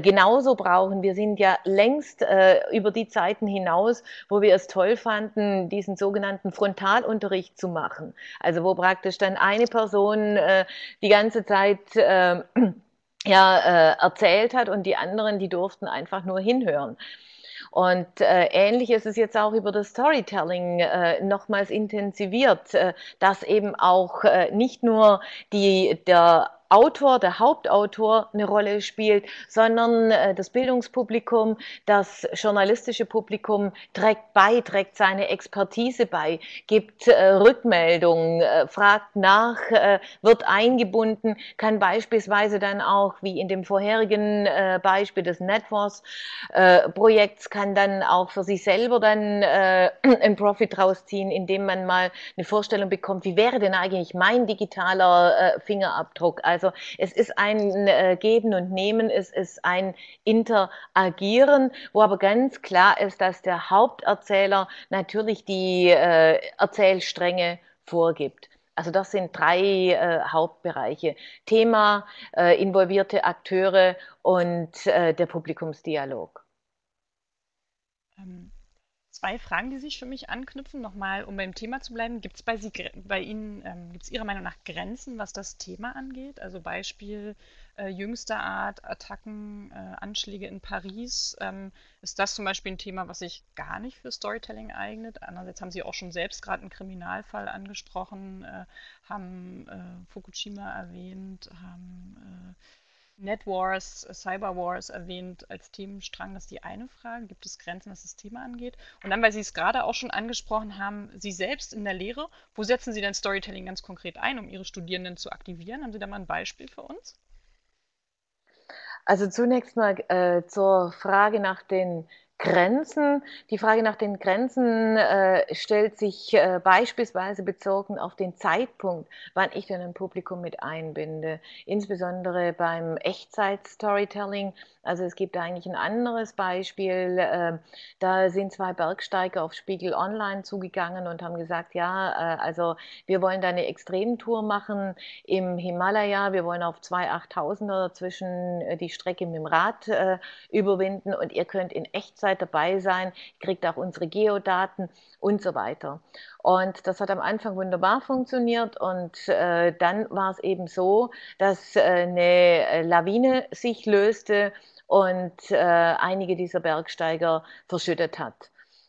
genauso brauchen. Wir sind ja längst äh, über die Zeiten hinaus, wo wir es toll fanden, diesen sogenannten Frontalunterricht zu machen. Also wo praktisch dann eine Person äh, die ganze Zeit äh, ja, äh, erzählt hat und die anderen, die durften einfach nur hinhören. Und äh, ähnlich ist es jetzt auch über das Storytelling äh, nochmals intensiviert, äh, dass eben auch äh, nicht nur die, der Autor, der Hauptautor eine Rolle spielt, sondern äh, das Bildungspublikum, das journalistische Publikum trägt bei, trägt seine Expertise bei, gibt äh, Rückmeldungen, äh, fragt nach, äh, wird eingebunden, kann beispielsweise dann auch, wie in dem vorherigen äh, Beispiel des NetWars-Projekts, äh, kann dann auch für sich selber dann äh, einen Profit rausziehen, indem man mal eine Vorstellung bekommt, wie wäre denn eigentlich mein digitaler äh, Fingerabdruck. Also Also es ist ein äh, Geben und Nehmen, es ist ein Interagieren, wo aber ganz klar ist, dass der Haupterzähler natürlich die äh, Erzählstränge vorgibt. Also das sind drei äh, Hauptbereiche. Thema, äh, involvierte Akteure und äh, der Publikumsdialog. Ähm. zwei Fragen, die sich für mich anknüpfen. Nochmal, um beim Thema zu bleiben, gibt es bei, bei Ihnen, ähm, gibt es Ihrer Meinung nach Grenzen, was das Thema angeht? Also Beispiel äh, jüngster Art, Attacken, äh, Anschläge in Paris. Ähm, ist das zum Beispiel ein Thema, was sich gar nicht für Storytelling eignet? Andererseits haben Sie auch schon selbst gerade einen Kriminalfall angesprochen, äh, haben äh, Fukushima erwähnt, haben... Äh, NetWars, Cyberwars erwähnt als Themenstrang. Das ist die eine Frage. Gibt es Grenzen, was das Thema angeht? Und dann, weil Sie es gerade auch schon angesprochen haben, Sie selbst in der Lehre, wo setzen Sie denn Storytelling ganz konkret ein, um Ihre Studierenden zu aktivieren? Haben Sie da mal ein Beispiel für uns? Also zunächst mal äh, zur Frage nach den Grenzen. Die Frage nach den Grenzen äh, stellt sich äh, beispielsweise bezogen auf den Zeitpunkt, wann ich denn ein Publikum mit einbinde, insbesondere beim Echtzeit-Storytelling. Also es gibt eigentlich ein anderes Beispiel, äh, da sind zwei Bergsteiger auf Spiegel Online zugegangen und haben gesagt, ja, äh, also wir wollen da eine Extremtour machen im Himalaya, wir wollen auf zwei achttausender zwischen äh, die Strecke mit dem Rad äh, überwinden und ihr könnt in Echtzeit dabei sein, kriegt auch unsere Geodaten und so weiter. Und das hat am Anfang wunderbar funktioniert und äh, dann war es eben so, dass äh, eine Lawine sich löste und äh, einige dieser Bergsteiger verschüttet hat.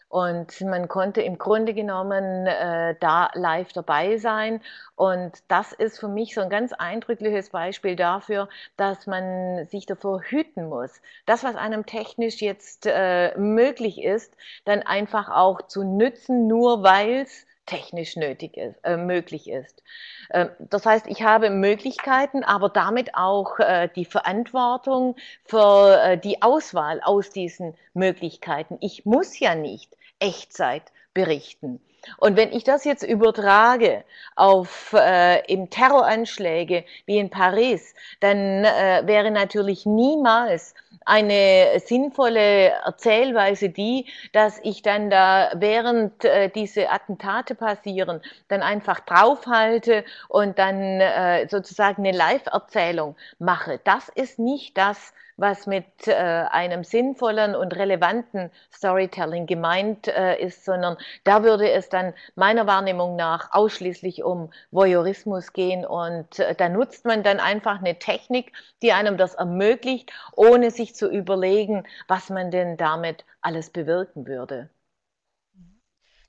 Und man konnte im Grunde genommen äh, da live dabei sein. Und das ist für mich so ein ganz eindrückliches Beispiel dafür, dass man sich davor hüten muss, das, was einem technisch jetzt äh, möglich ist, dann einfach auch zu nützen, nur weil es technisch nötig ist, äh, möglich ist. Äh, das heißt, ich habe Möglichkeiten, aber damit auch äh, die Verantwortung für äh, die Auswahl aus diesen Möglichkeiten. Ich muss ja nicht Echtzeit berichten. Und wenn ich das jetzt übertrage auf äh, eben Terroranschläge wie in Paris, dann äh, wäre natürlich niemals eine sinnvolle Erzählweise die, dass ich dann da, während äh, diese Attentate passieren, dann einfach draufhalte und dann äh, sozusagen eine Live-Erzählung mache. Das ist nicht das, was mit äh, einem sinnvollen und relevanten Storytelling gemeint äh, ist, sondern da würde es dann meiner Wahrnehmung nach ausschließlich um Voyeurismus gehen und äh, da nutzt man dann einfach eine Technik, die einem das ermöglicht, ohne sich zu überlegen, was man denn damit alles bewirken würde.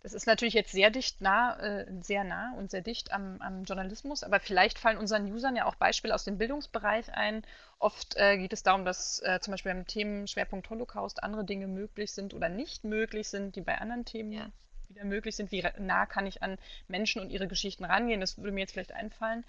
Das ist natürlich jetzt sehr dicht nah, äh, sehr nah und sehr dicht am, am Journalismus, aber vielleicht fallen unseren Usern ja auch Beispiele aus dem Bildungsbereich ein. Oft äh, geht es darum, dass äh, zum Beispiel beim Themenschwerpunkt Holocaust andere Dinge möglich sind oder nicht möglich sind, die bei anderen Themen ja wieder möglich sind. Wie nah kann ich an Menschen und ihre Geschichten rangehen? Das würde mir jetzt vielleicht einfallen.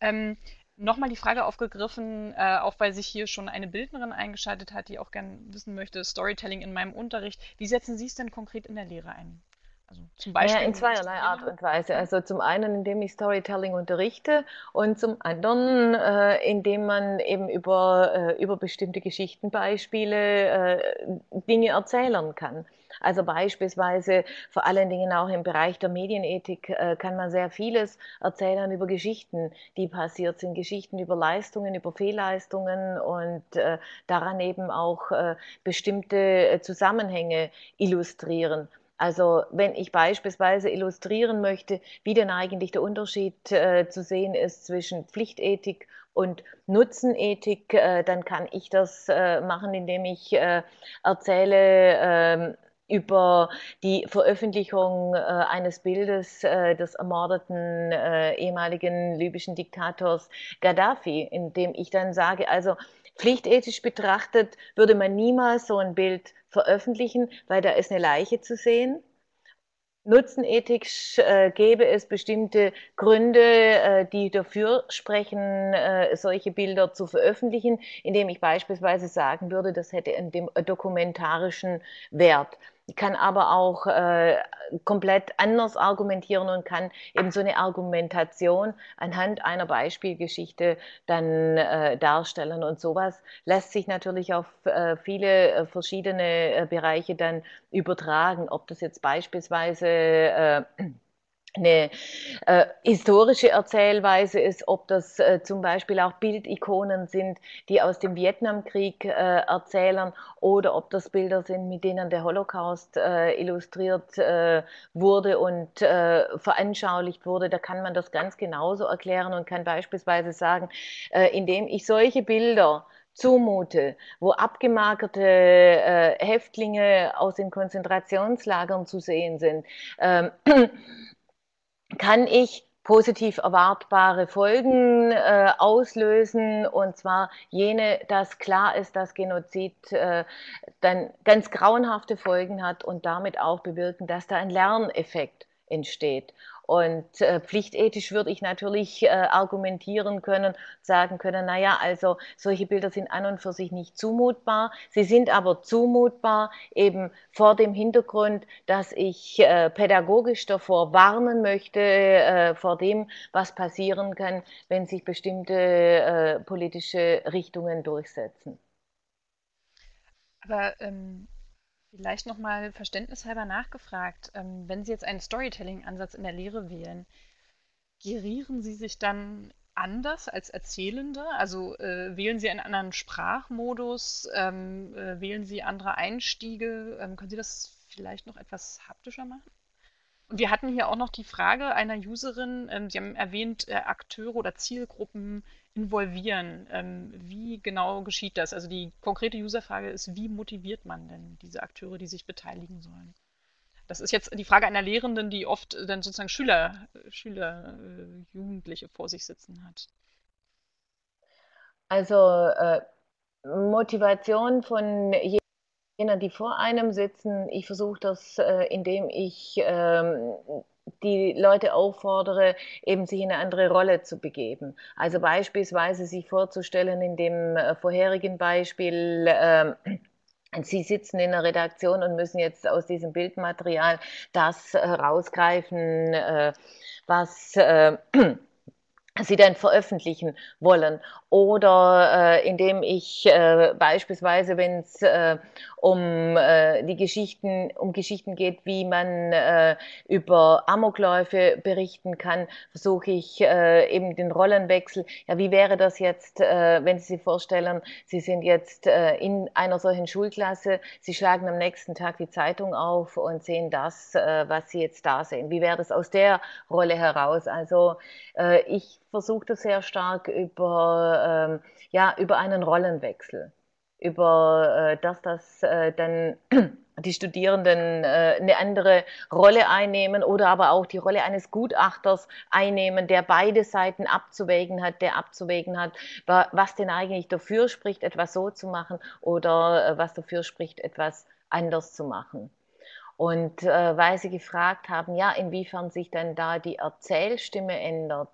Ähm, Nochmal die Frage aufgegriffen, äh, auch weil sich hier schon eine Bildnerin eingeschaltet hat, die auch gerne wissen möchte, Storytelling in meinem Unterricht. Wie setzen Sie es denn konkret in der Lehre ein? Also zum Beispiel ja, in zweierlei Art und Weise. Also zum einen, indem ich Storytelling unterrichte und zum anderen, äh, indem man eben über, äh, über bestimmte Geschichtenbeispiele äh, Dinge erzählen kann. Also beispielsweise vor allen Dingen auch im Bereich der Medienethik äh, kann man sehr vieles erzählen über Geschichten, die passiert sind, Geschichten über Leistungen, über Fehlleistungen und äh, daran eben auch äh, bestimmte Zusammenhänge illustrieren. Also wenn ich beispielsweise illustrieren möchte, wie denn eigentlich der Unterschied äh, zu sehen ist zwischen Pflichtethik und Nutzenethik, äh, dann kann ich das äh, machen, indem ich äh, erzähle äh, über die Veröffentlichung äh, eines Bildes äh, des ermordeten äh, ehemaligen libyschen Diktators Gaddafi, indem ich dann sage, also pflichtethisch betrachtet würde man niemals so ein Bild veröffentlichen, weil da ist eine Leiche zu sehen. Nutzenethisch äh, gäbe es bestimmte Gründe, äh, die dafür sprechen, äh, solche Bilder zu veröffentlichen, indem ich beispielsweise sagen würde, das hätte einen dem, äh, dokumentarischen Wert. Ich kann aber auch äh, komplett anders argumentieren und kann eben so eine Argumentation anhand einer Beispielgeschichte dann äh, darstellen. Und sowas lässt sich natürlich auf äh, viele verschiedene äh, Bereiche dann übertragen, ob das jetzt beispielsweise äh, eine äh, historische Erzählweise ist, ob das äh, zum Beispiel auch Bildikonen sind, die aus dem Vietnamkrieg äh, erzählen, oder ob das Bilder sind, mit denen der Holocaust äh, illustriert äh, wurde und äh, veranschaulicht wurde. Da kann man das ganz genauso erklären und kann beispielsweise sagen, äh, indem ich solche Bilder zumute, wo abgemagerte äh, Häftlinge aus den Konzentrationslagern zu sehen sind, ähm, kann ich positiv erwartbare Folgen äh, auslösen, und zwar jene, dass klar ist, dass Genozid äh, dann ganz grauenhafte Folgen hat und damit auch bewirken, dass da ein Lerneffekt entsteht. Und äh, pflichtethisch würde ich natürlich äh, argumentieren können, sagen können, naja, also solche Bilder sind an und für sich nicht zumutbar. Sie sind aber zumutbar eben vor dem Hintergrund, dass ich äh, pädagogisch davor warnen möchte, äh, vor dem, was passieren kann, wenn sich bestimmte äh, politische Richtungen durchsetzen. Aber ähm vielleicht nochmal verständnishalber nachgefragt, wenn Sie jetzt einen Storytelling-Ansatz in der Lehre wählen, gerieren Sie sich dann anders als Erzählende? Also äh, wählen Sie einen anderen Sprachmodus, ähm, äh, wählen Sie andere Einstiege? Ähm, können Sie das vielleicht noch etwas haptischer machen? Und wir hatten hier auch noch die Frage einer Userin, ähm, Sie haben erwähnt, äh, Akteure oder Zielgruppen involvieren. Ähm, wie genau geschieht das? Also die konkrete Userfrage ist, wie motiviert man denn diese Akteure, die sich beteiligen sollen? Das ist jetzt die Frage einer Lehrenden, die oft dann sozusagen Schüler, Schüler, äh, Jugendliche vor sich sitzen hat. Also äh, Motivation von jedem, die vor einem sitzen, ich versuche das, indem ich ähm, die Leute auffordere, eben sich in eine andere Rolle zu begeben. Also beispielsweise sich vorzustellen, in dem vorherigen Beispiel, ähm, Sie sitzen in der Redaktion und müssen jetzt aus diesem Bildmaterial das herausgreifen, äh, was äh, Sie dann veröffentlichen wollen, oder äh, indem ich äh, beispielsweise, wenn es äh, um äh, die Geschichten, um Geschichten geht, wie man äh, über Amokläufe berichten kann, versuche ich äh, eben den Rollenwechsel. Ja, wie wäre das jetzt, äh, wenn Sie sich vorstellen, Sie sind jetzt äh, in einer solchen Schulklasse, Sie schlagen am nächsten Tag die Zeitung auf und sehen das, äh, was Sie jetzt da sehen. Wie wäre das aus der Rolle heraus? Also äh, ich versuche das sehr stark über, ähm, ja, über einen Rollenwechsel, über äh, dass das äh, dann die Studierenden äh, eine andere Rolle einnehmen oder aber auch die Rolle eines Gutachters einnehmen, der beide Seiten abzuwägen hat, der abzuwägen hat, wa was denn eigentlich dafür spricht, etwas so zu machen, oder äh, was dafür spricht, etwas anders zu machen. Und äh, weil Sie gefragt haben, ja, inwiefern sich dann da die Erzählstimme ändert,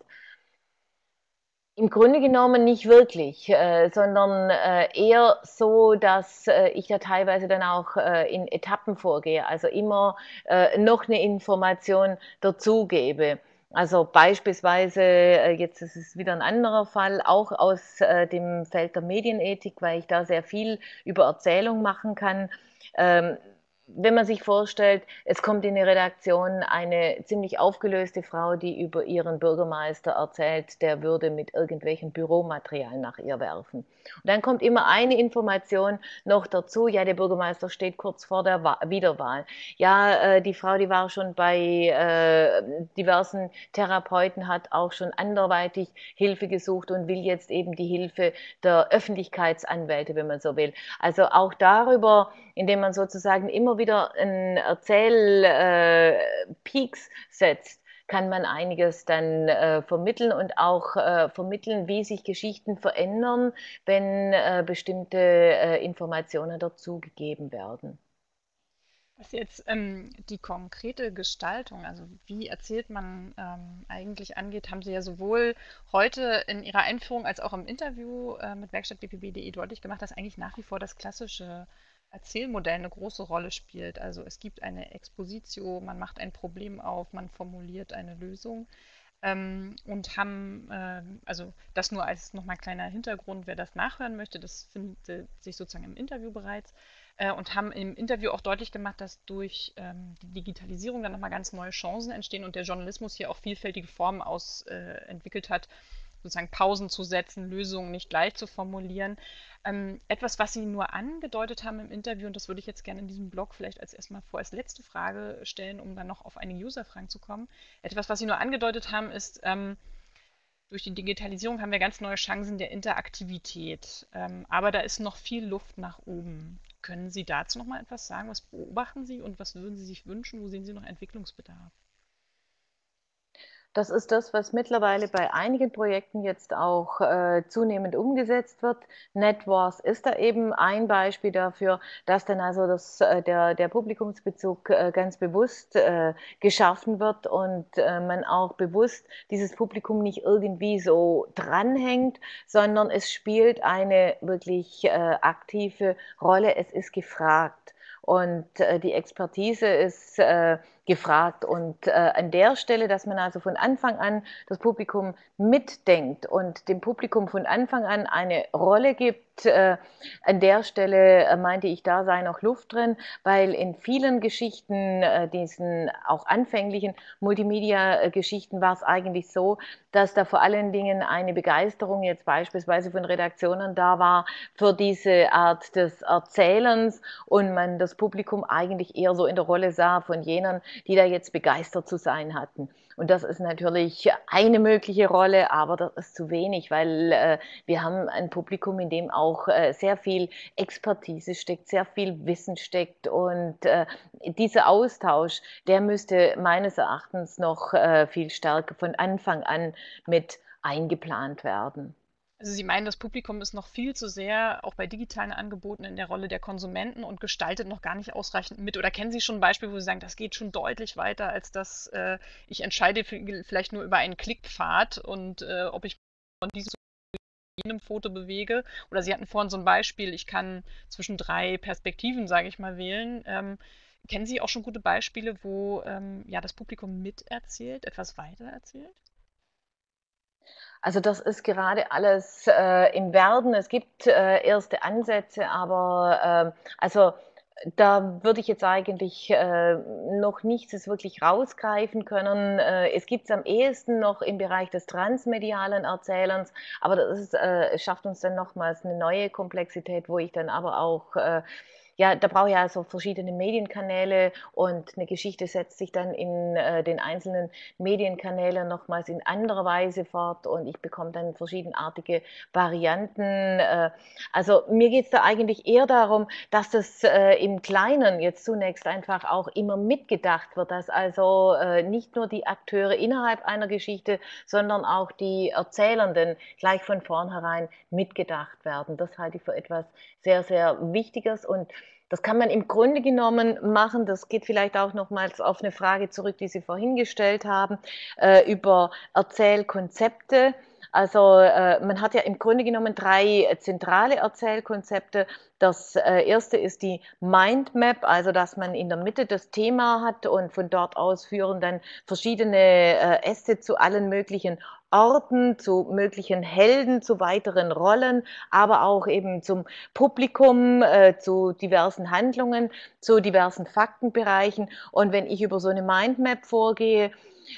im Grunde genommen nicht wirklich, äh, sondern äh, eher so, dass äh, ich ja teilweise dann auch äh, in Etappen vorgehe, also immer äh, noch eine Information dazugebe. Also beispielsweise, äh, jetzt ist es wieder ein anderer Fall, auch aus äh, dem Feld der Medienethik, weil ich da sehr viel über Erzählung machen kann. Ähm, Wenn man sich vorstellt, es kommt in die Redaktion eine ziemlich aufgelöste Frau, die über ihren Bürgermeister erzählt, der würde mit irgendwelchen Büromaterial nach ihr werfen. Und dann kommt immer eine Information noch dazu, ja, der Bürgermeister steht kurz vor der Wiederwahl. Ja, äh, die Frau, die war schon bei äh, diversen Therapeuten, hat auch schon anderweitig Hilfe gesucht und will jetzt eben die Hilfe der Öffentlichkeitsanwälte, wenn man so will. Also auch darüber, indem man sozusagen immer wieder ein Erzähl-Peaks äh, setzt, kann man einiges dann äh, vermitteln und auch äh, vermitteln, wie sich Geschichten verändern, wenn äh, bestimmte äh, Informationen dazu gegeben werden. Was jetzt ähm, die konkrete Gestaltung, also wie erzählt man ähm, eigentlich angeht, haben Sie ja sowohl heute in Ihrer Einführung als auch im Interview äh, mit werkstatt punkt b p b punkt d e deutlich gemacht, dass eigentlich nach wie vor das klassische Erzählmodell eine große Rolle spielt. Also es gibt eine Expositio, man macht ein Problem auf, man formuliert eine Lösung. ähm, und haben, äh, also das nur als nochmal kleiner Hintergrund, wer das nachhören möchte, das findet sich sozusagen im Interview bereits, äh, und haben im Interview auch deutlich gemacht, dass durch ähm, die Digitalisierung dann nochmal ganz neue Chancen entstehen und der Journalismus hier auch vielfältige Formen aus äh, entwickelt hat, sozusagen Pausen zu setzen, Lösungen nicht gleich zu formulieren. Ähm, etwas, was Sie nur angedeutet haben im Interview, und das würde ich jetzt gerne in diesem Blog vielleicht als erstmal vorerst letzte Frage stellen, um dann noch auf einige User-Fragen zu kommen. Etwas, was Sie nur angedeutet haben, ist, ähm, durch die Digitalisierung haben wir ganz neue Chancen der Interaktivität. Ähm, aber da ist noch viel Luft nach oben. Können Sie dazu noch mal etwas sagen? Was beobachten Sie und was würden Sie sich wünschen? Wo sehen Sie noch Entwicklungsbedarf? Das ist das, was mittlerweile bei einigen Projekten jetzt auch äh, zunehmend umgesetzt wird. NetWars ist da eben ein Beispiel dafür, dass dann also das, äh, der, der Publikumsbezug äh, ganz bewusst äh, geschaffen wird und äh, man auch bewusst dieses Publikum nicht irgendwie so dranhängt, sondern es spielt eine wirklich äh, aktive Rolle. Es ist gefragt. Und äh, die Expertise ist äh, gefragt und äh, an der Stelle, dass man also von Anfang an das Publikum mitdenkt und dem Publikum von Anfang an eine Rolle gibt, äh, an der Stelle äh, meinte ich, da sei noch Luft drin, weil in vielen Geschichten, äh, diesen auch anfänglichen Multimedia-Geschichten, war es eigentlich so, dass da vor allen Dingen eine Begeisterung jetzt beispielsweise von Redaktionen da war für diese Art des Erzählens und man das Publikum eigentlich eher so in der Rolle sah von jenen, die da jetzt begeistert zu sein hatten. Und das ist natürlich eine mögliche Rolle, aber das ist zu wenig, weil äh, wir haben ein Publikum, in dem auch äh, sehr viel Expertise steckt, sehr viel Wissen steckt. Und äh, dieser Austausch, der müsste meines Erachtens noch äh, viel stärker von Anfang an mit eingeplant werden. Also Sie meinen, das Publikum ist noch viel zu sehr, auch bei digitalen Angeboten, in der Rolle der Konsumenten und gestaltet noch gar nicht ausreichend mit. Oder kennen Sie schon ein Beispiel, wo Sie sagen, das geht schon deutlich weiter, als dass äh, ich entscheide vielleicht nur über einen Klickpfad und äh, ob ich von diesem jenem Foto bewege? Oder Sie hatten vorhin so ein Beispiel, ich kann zwischen drei Perspektiven, sage ich mal, wählen. Ähm, kennen Sie auch schon gute Beispiele, wo ähm, ja, das Publikum miterzählt, etwas weitererzählt? Also das ist gerade alles äh, im Werden. Es gibt äh, erste Ansätze, aber äh, also da würde ich jetzt eigentlich äh, noch nichts wirklich rausgreifen können. Äh, es gibt es am ehesten noch im Bereich des transmedialen Erzählens, aber das ist, äh, schafft uns dann nochmals eine neue Komplexität, wo ich dann aber auch... Äh, Ja, da brauche ich ja so verschiedene Medienkanäle und eine Geschichte setzt sich dann in äh, den einzelnen Medienkanälen nochmals in anderer Weise fort und ich bekomme dann verschiedenartige Varianten. Äh, also mir geht es da eigentlich eher darum, dass das äh, im Kleinen jetzt zunächst einfach auch immer mitgedacht wird, dass also äh, nicht nur die Akteure innerhalb einer Geschichte, sondern auch die Erzählenden gleich von vornherein mitgedacht werden. Das halte ich für etwas sehr, sehr Wichtiges und das kann man im Grunde genommen machen, das geht vielleicht auch nochmals auf eine Frage zurück, die Sie vorhin gestellt haben, äh, über Erzählkonzepte. Also äh, man hat ja im Grunde genommen drei zentrale Erzählkonzepte. Das äh, erste ist die Mindmap, also dass man in der Mitte das Thema hat und von dort aus führen dann verschiedene äh, Äste zu allen möglichen Orten, zu möglichen Helden, zu weiteren Rollen, aber auch eben zum Publikum, äh, zu diversen Handlungen, zu diversen Faktenbereichen. Und wenn ich über so eine Mindmap vorgehe,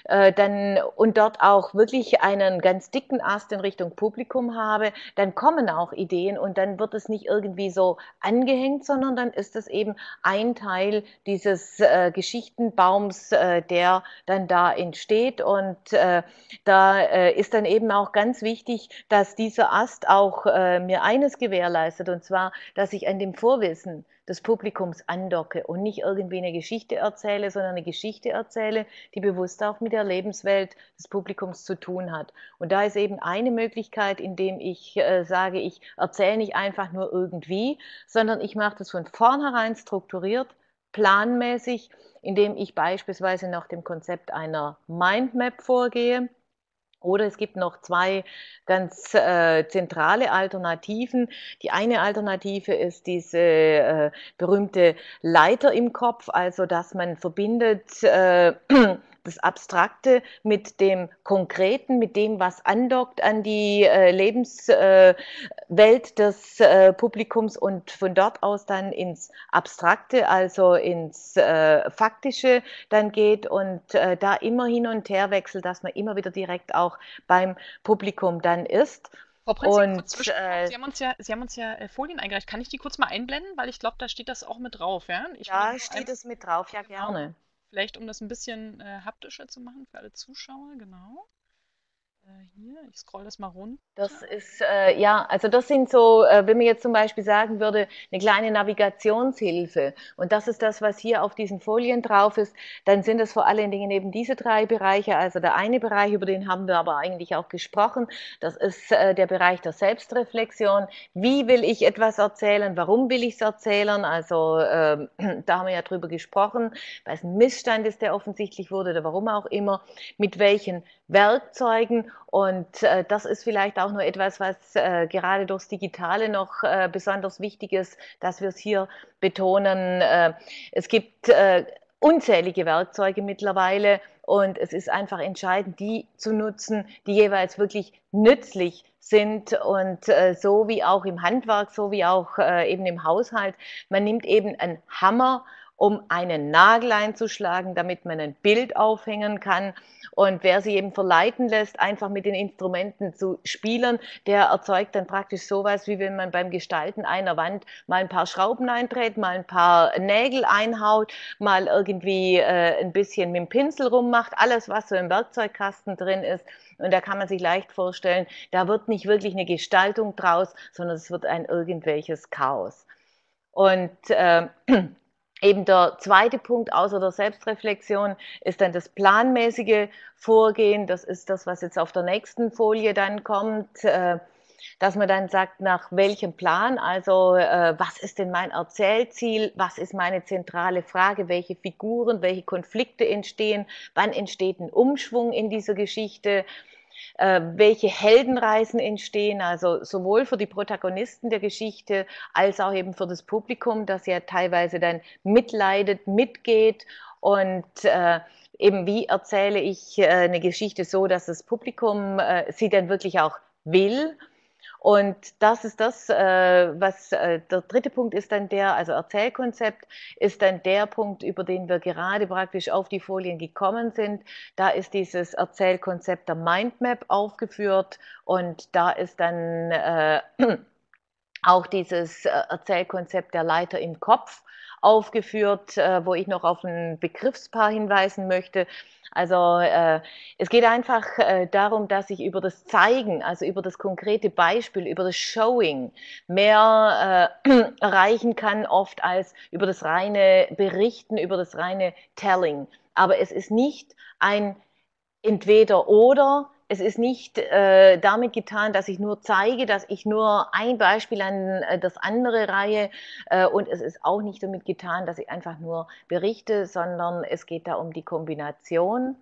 äh, dann und dort auch wirklich einen ganz dicken Ast in Richtung Publikum habe, dann kommen auch Ideen und dann wird es nicht irgendwie so angehängt, sondern dann ist es eben ein Teil dieses äh, Geschichtenbaums, äh, der dann da entsteht und äh, da äh, ist dann eben auch ganz wichtig, dass dieser Ast auch äh, mir eines gewährleistet, und zwar, dass ich an dem Vorwissen des Publikums andocke und nicht irgendwie eine Geschichte erzähle, sondern eine Geschichte erzähle, die bewusst auch mit der Lebenswelt des Publikums zu tun hat. Und da ist eben eine Möglichkeit, indem ich äh, sage, ich erzähle nicht einfach nur irgendwie, sondern ich mache das von vornherein strukturiert, planmäßig, indem ich beispielsweise nach dem Konzept einer Mindmap vorgehe. Oder es gibt noch zwei ganz äh, zentrale Alternativen. Die eine Alternative ist diese äh, berühmte Leiter im Kopf, also dass man verbindet äh, das Abstrakte mit dem Konkreten, mit dem, was andockt an die äh, Lebenswelt äh, des äh, Publikums und von dort aus dann ins Abstrakte, also ins äh, Faktische dann geht und äh, da immer hin und her wechselt, dass man immer wieder direkt auch beim Publikum dann ist. Frau Prinzing, und, äh, Sie haben uns ja, Sie haben uns ja äh, Folien eingereicht. Kann ich die kurz mal einblenden? Weil ich glaube, da steht das auch mit drauf. Ja, ich ja steht es mit drauf, ja genau. Gerne. Vielleicht, um das ein bisschen äh, haptischer zu machen für alle Zuschauer, genau. Hier, ich scroll das mal runter. Das ist, äh, ja, also das sind so, äh, wenn man jetzt zum Beispiel sagen würde, eine kleine Navigationshilfe und das ist das, was hier auf diesen Folien drauf ist, dann sind das vor allen Dingen eben diese drei Bereiche, also der eine Bereich, über den haben wir aber eigentlich auch gesprochen, das ist äh, der Bereich der Selbstreflexion, wie will ich etwas erzählen, warum will ich es erzählen, also äh, da haben wir ja drüber gesprochen, weil es ein Missstand ist, der offensichtlich wurde oder warum auch immer, mit welchen Werkzeugen. Und äh, das ist vielleicht auch nur etwas, was äh, gerade durchs Digitale noch äh, besonders wichtig ist, dass wir es hier betonen. Äh, es gibt äh, unzählige Werkzeuge mittlerweile und es ist einfach entscheidend, die zu nutzen, die jeweils wirklich nützlich sind und äh, so wie auch im Handwerk, so wie auch äh, eben im Haushalt. Man nimmt eben einen Hammer, um einen Nagel einzuschlagen, damit man ein Bild aufhängen kann. Und wer sie eben verleiten lässt, einfach mit den Instrumenten zu spielen, der erzeugt dann praktisch sowas, wie wenn man beim Gestalten einer Wand mal ein paar Schrauben eindreht, mal ein paar Nägel einhaut, mal irgendwie äh, ein bisschen mit dem Pinsel rummacht, alles, was so im Werkzeugkasten drin ist. Und da kann man sich leicht vorstellen, da wird nicht wirklich eine Gestaltung draus, sondern es wird ein irgendwelches Chaos. Und äh, eben der zweite Punkt außer der Selbstreflexion ist dann das planmäßige Vorgehen. Das ist das, was jetzt auf der nächsten Folie dann kommt, dass man dann sagt, nach welchem Plan, also was ist denn mein Erzählziel, was ist meine zentrale Frage, welche Figuren, welche Konflikte entstehen, wann entsteht ein Umschwung in dieser Geschichte, welche Heldenreisen entstehen, also sowohl für die Protagonisten der Geschichte als auch eben für das Publikum, das ja teilweise dann mitleidet, mitgeht und äh, eben wie erzähle ich äh, eine Geschichte so, dass das Publikum äh, sie dann wirklich auch will. Und das ist das, äh, was äh, der dritte Punkt ist dann der, also Erzählkonzept ist dann der Punkt, über den wir gerade praktisch auf die Folien gekommen sind. Da ist dieses Erzählkonzept der Mindmap aufgeführt und da ist dann äh, auch dieses Erzählkonzept der Leiter im Kopf aufgeführt, äh, wo ich noch auf ein Begriffspaar hinweisen möchte. Also äh, es geht einfach äh, darum, dass ich über das Zeigen, also über das konkrete Beispiel, über das Showing mehr äh, erreichen kann oft als über das reine Berichten, über das reine Telling. Aber es ist nicht ein Entweder-Oder, es ist nicht äh, damit getan, dass ich nur zeige, dass ich nur ein Beispiel an äh, das andere reihe äh, und es ist auch nicht damit getan, dass ich einfach nur berichte, sondern es geht da um die Kombination.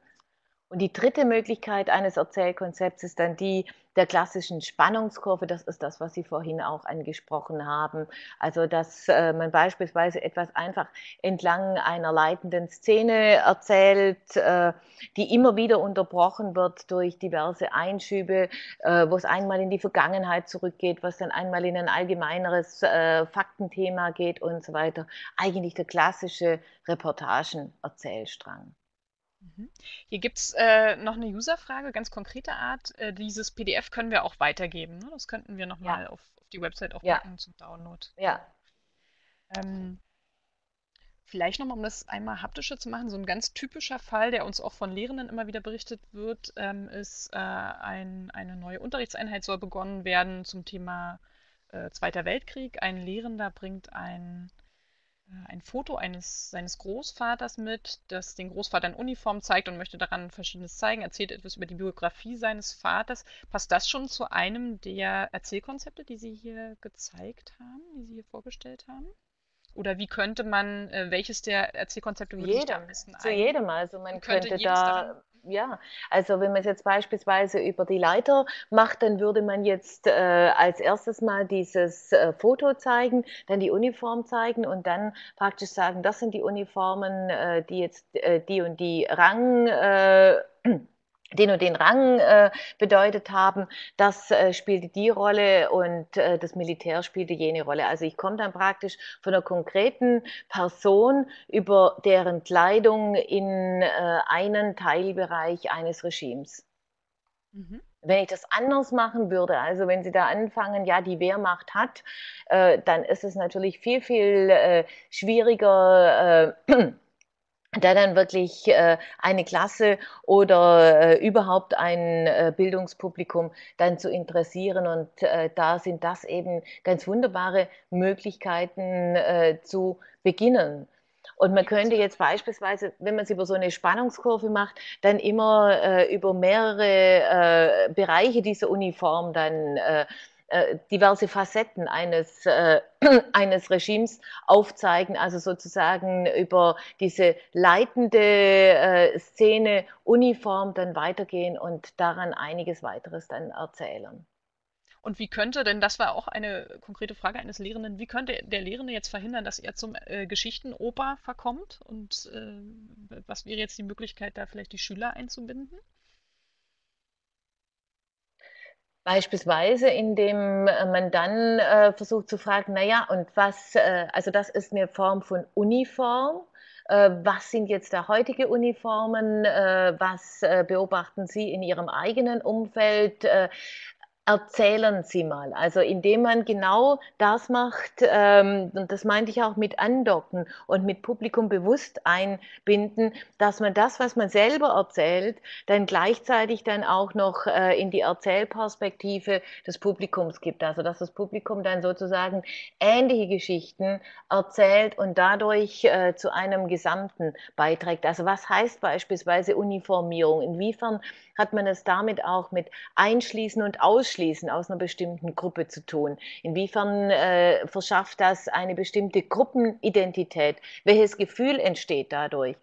Und die dritte Möglichkeit eines Erzählkonzepts ist dann die der klassischen Spannungskurve. Das ist das, was Sie vorhin auch angesprochen haben. Also, dass äh, man beispielsweise etwas einfach entlang einer leitenden Szene erzählt, äh, die immer wieder unterbrochen wird durch diverse Einschübe, äh, wo es einmal in die Vergangenheit zurückgeht, was dann einmal in ein allgemeineres äh, Faktenthema geht und so weiter. Eigentlich der klassische Reportagenerzählstrang. Hier gibt es äh, noch eine Userfrage, ganz konkreter Art. Äh, dieses P D F können wir auch weitergeben. Ne? Das könnten wir nochmal ja. auf, auf die Website aufpacken ja. zum Download. Ja. Ähm, vielleicht nochmal, um das einmal haptischer zu machen, so ein ganz typischer Fall, der uns auch von Lehrenden immer wieder berichtet wird, ähm, ist äh, ein, eine neue Unterrichtseinheit soll begonnen werden zum Thema äh, Zweiter Weltkrieg. Ein Lehrender bringt ein... ein Foto eines seines Großvaters mit, das den Großvater in Uniform zeigt und möchte daran Verschiedenes zeigen, erzählt etwas über die Biografie seines Vaters. Passt das schon zu einem der Erzählkonzepte, die Sie hier gezeigt haben, die Sie hier vorgestellt haben? Oder wie könnte man, welches der Erzählkonzepte würde ich da am besten ein? Zu jedem, also man könnte, könnte da... ja, also wenn man es jetzt beispielsweise über die Leiter macht, dann würde man jetzt äh, als erstes mal dieses äh, Foto zeigen, dann die Uniform zeigen und dann praktisch sagen, das sind die Uniformen, äh, die jetzt äh, die und die Rang... Äh, den und den Rang äh, bedeutet haben, das äh, spielte die Rolle und äh, das Militär spielte jene Rolle. Also ich komme dann praktisch von einer konkreten Person über deren Kleidung in äh, einen Teilbereich eines Regimes. Mhm. Wenn ich das anders machen würde, also wenn Sie da anfangen, ja, die Wehrmacht hat, äh, dann ist es natürlich viel, viel äh, schwieriger, äh, da dann wirklich äh, eine Klasse oder äh, überhaupt ein äh, Bildungspublikum dann zu interessieren. Und äh, da sind das eben ganz wunderbare Möglichkeiten äh, zu beginnen. Und man könnte jetzt beispielsweise, wenn man es über so eine Spannungskurve macht, dann immer äh, über mehrere äh, Bereiche dieser Uniform dann äh, diverse Facetten eines, äh, eines Regimes aufzeigen, also sozusagen über diese leitende äh, Szene, Uniform dann weitergehen und daran einiges weiteres dann erzählen. Und wie könnte, denn das war auch eine konkrete Frage eines Lehrenden, wie könnte der Lehrende jetzt verhindern, dass er zum äh, Geschichtenoper verkommt und äh, was wäre jetzt die Möglichkeit, da vielleicht die Schüler einzubinden? Beispielsweise, indem man dann äh, versucht zu fragen, naja, und was, äh, also das ist eine Form von Uniform, äh, was sind jetzt da heutige Uniformen, äh, was äh, beobachten Sie in Ihrem eigenen Umfeld, äh, erzählen Sie mal. Also indem man genau das macht, ähm, und das meinte ich auch mit andocken und mit Publikum bewusst einbinden, dass man das, was man selber erzählt, dann gleichzeitig dann auch noch äh, in die Erzählperspektive des Publikums gibt. Also dass das Publikum dann sozusagen ähnliche Geschichten erzählt und dadurch äh, zu einem Gesamten beiträgt. Also was heißt beispielsweise Uniformierung? Inwiefern hat man es damit auch mit Einschließen und Ausschließen aus einer bestimmten Gruppe zu tun? Inwiefern äh, verschafft das eine bestimmte Gruppenidentität? Welches Gefühl entsteht dadurch?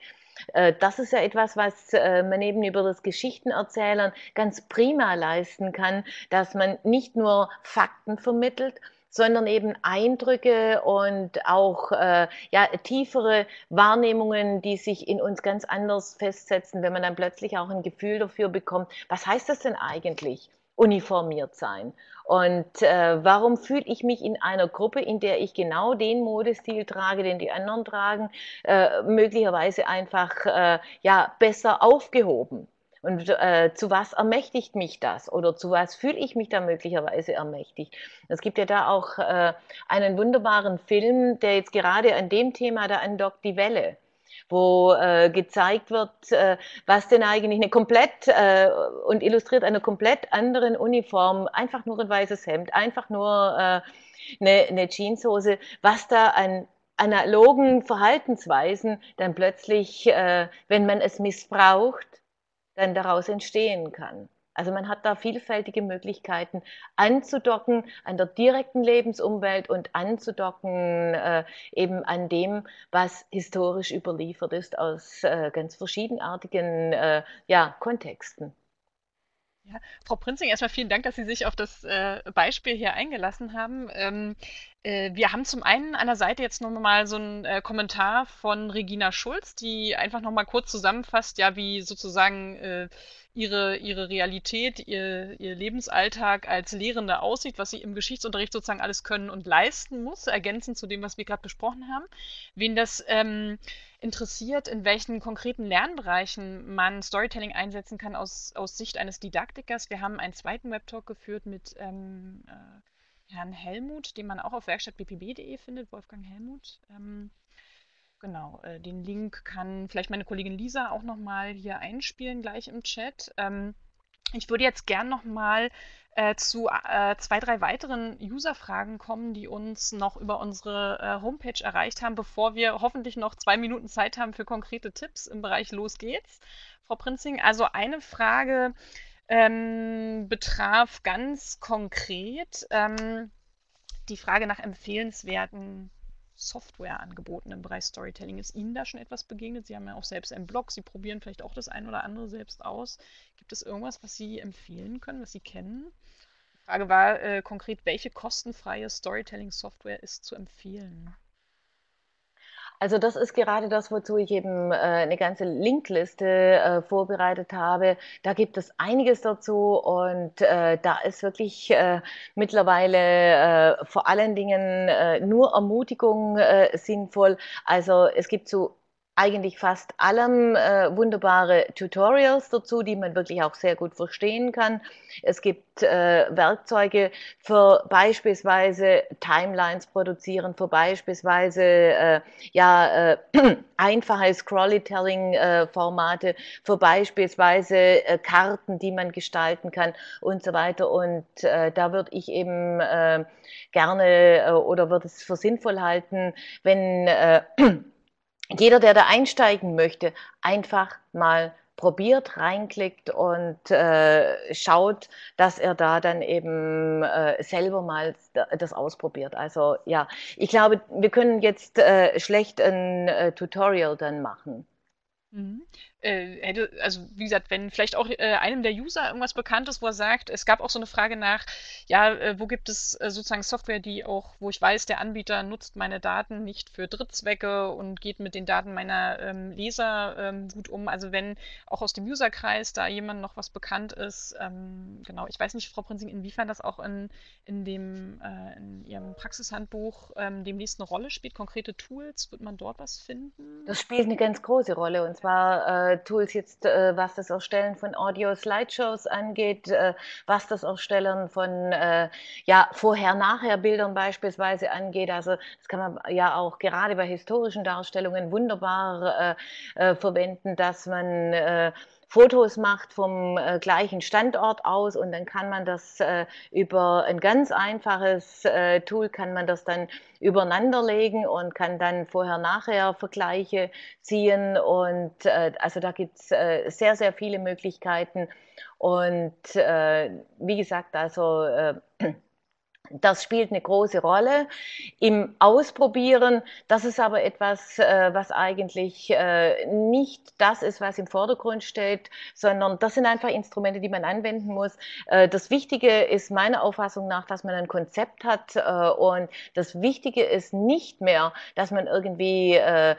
Äh, das ist ja etwas, was äh, man eben über das Geschichtenerzählen ganz prima leisten kann, dass man nicht nur Fakten vermittelt, sondern eben Eindrücke und auch äh, ja, tiefere Wahrnehmungen, die sich in uns ganz anders festsetzen, wenn man dann plötzlich auch ein Gefühl dafür bekommt, was heißt das denn eigentlich? Uniformiert sein. Und äh, warum fühle ich mich in einer Gruppe, in der ich genau den Modestil trage, den die anderen tragen, äh, möglicherweise einfach äh, ja, besser aufgehoben? Und äh, zu was ermächtigt mich das? Oder zu was fühle ich mich da möglicherweise ermächtigt? Es gibt ja da auch äh, einen wunderbaren Film, der jetzt gerade an dem Thema da andockt, Die Welle, wo äh, gezeigt wird, äh, was denn eigentlich eine komplett äh, und illustriert einer komplett anderen Uniform, einfach nur ein weißes Hemd, einfach nur äh, eine, eine Jeanshose, was da an analogen Verhaltensweisen dann plötzlich, äh, wenn man es missbraucht, dann daraus entstehen kann. Also man hat da vielfältige Möglichkeiten anzudocken an der direkten Lebensumwelt und anzudocken äh, eben an dem, was historisch überliefert ist aus äh, ganz verschiedenartigen äh, ja, Kontexten. Ja, Frau Prinzing, erstmal vielen Dank, dass Sie sich auf das äh, Beispiel hier eingelassen haben. Ähm, äh, wir haben zum einen an der Seite jetzt nochmal so einen äh, Kommentar von Regina Schulz, die einfach nochmal kurz zusammenfasst, ja, wie sozusagen äh, ihre, ihre Realität, ihr, ihr Lebensalltag als Lehrende aussieht, was sie im Geschichtsunterricht sozusagen alles können und leisten muss, ergänzend zu dem, was wir gerade besprochen haben. Wen das ähm, interessiert, in welchen konkreten Lernbereichen man Storytelling einsetzen kann aus, aus Sicht eines Didaktikers. Wir haben einen zweiten Webtalk geführt mit ähm, äh, Herrn Helmut, den man auch auf werkstatt punkt b p b punkt d e findet, Wolfgang Helmut. Ähm, genau, äh, den Link kann vielleicht meine Kollegin Lisa auch nochmal hier einspielen, gleich im Chat. Ähm, ich würde jetzt gern nochmal Äh, zu äh, zwei, drei weiteren User-Fragen kommen, die uns noch über unsere äh, Homepage erreicht haben, bevor wir hoffentlich noch zwei Minuten Zeit haben für konkrete Tipps im Bereich Los geht's. Frau Prinzing, also eine Frage ähm, betraf ganz konkret ähm, die Frage nach empfehlenswerten Software angeboten im Bereich Storytelling. Ist Ihnen da schon etwas begegnet? Sie haben ja auch selbst einen Blog, Sie probieren vielleicht auch das ein oder andere selbst aus. Gibt es irgendwas, was Sie empfehlen können, was Sie kennen? Die Frage war äh, konkret, welche kostenfreie Storytelling-Software ist zu empfehlen? Also das ist gerade das, wozu ich eben äh, eine ganze Linkliste äh, vorbereitet habe. Da gibt es einiges dazu und äh, da ist wirklich äh, mittlerweile äh, vor allen Dingen äh, nur Ermutigung äh, sinnvoll. Also es gibt so eigentlich fast allem äh, wunderbare Tutorials dazu, die man wirklich auch sehr gut verstehen kann. Es gibt äh, Werkzeuge für beispielsweise Timelines produzieren, für beispielsweise äh, ja, äh, einfache Scrollytelling-Formate, äh, für beispielsweise äh, Karten, die man gestalten kann und so weiter. Und äh, da würde ich eben äh, gerne äh, oder würde es für sinnvoll halten, wenn äh, jeder, der da einsteigen möchte, einfach mal probiert, reinklickt und äh, schaut, dass er da dann eben äh, selber mal das ausprobiert. Also ja, ich glaube, wir können jetzt äh, schlecht ein äh, Tutorial dann machen. Mhm. Äh, hätte, also wie gesagt, wenn vielleicht auch äh, einem der User irgendwas bekannt ist, wo er sagt, es gab auch so eine Frage nach, ja, äh, wo gibt es äh, sozusagen Software, die auch, wo ich weiß, der Anbieter nutzt meine Daten nicht für Drittzwecke und geht mit den Daten meiner ähm, Leser ähm, gut um. Also wenn auch aus dem Userkreis da jemand noch was bekannt ist, ähm, genau, ich weiß nicht, Frau Prinzing, inwiefern das auch in, in, dem, äh, in Ihrem Praxishandbuch ähm, demnächst eine Rolle spielt, konkrete Tools, wird man dort was finden? Das spielt eine ganz große Rolle und zwar äh, Tools jetzt, äh, was das Erstellen von Audio-Slideshows angeht, äh, was das Erstellen von äh, ja, Vorher-Nachher-Bildern beispielsweise angeht. Also das kann man ja auch gerade bei historischen Darstellungen wunderbar äh, äh, verwenden, dass man äh, Fotos macht vom äh, gleichen Standort aus und dann kann man das äh, über ein ganz einfaches äh, Tool, kann man das dann übereinander legen und kann dann Vorher-Nachher-Vergleiche ziehen und äh, also da gibt es äh, sehr, sehr viele Möglichkeiten und äh, wie gesagt, also äh, das spielt eine große Rolle im Ausprobieren. Das ist aber etwas, äh, was eigentlich äh, nicht das ist, was im Vordergrund steht, sondern das sind einfach Instrumente, die man anwenden muss. Äh, das Wichtige ist meiner Auffassung nach, dass man ein Konzept hat äh, und das Wichtige ist nicht mehr, dass man irgendwie äh,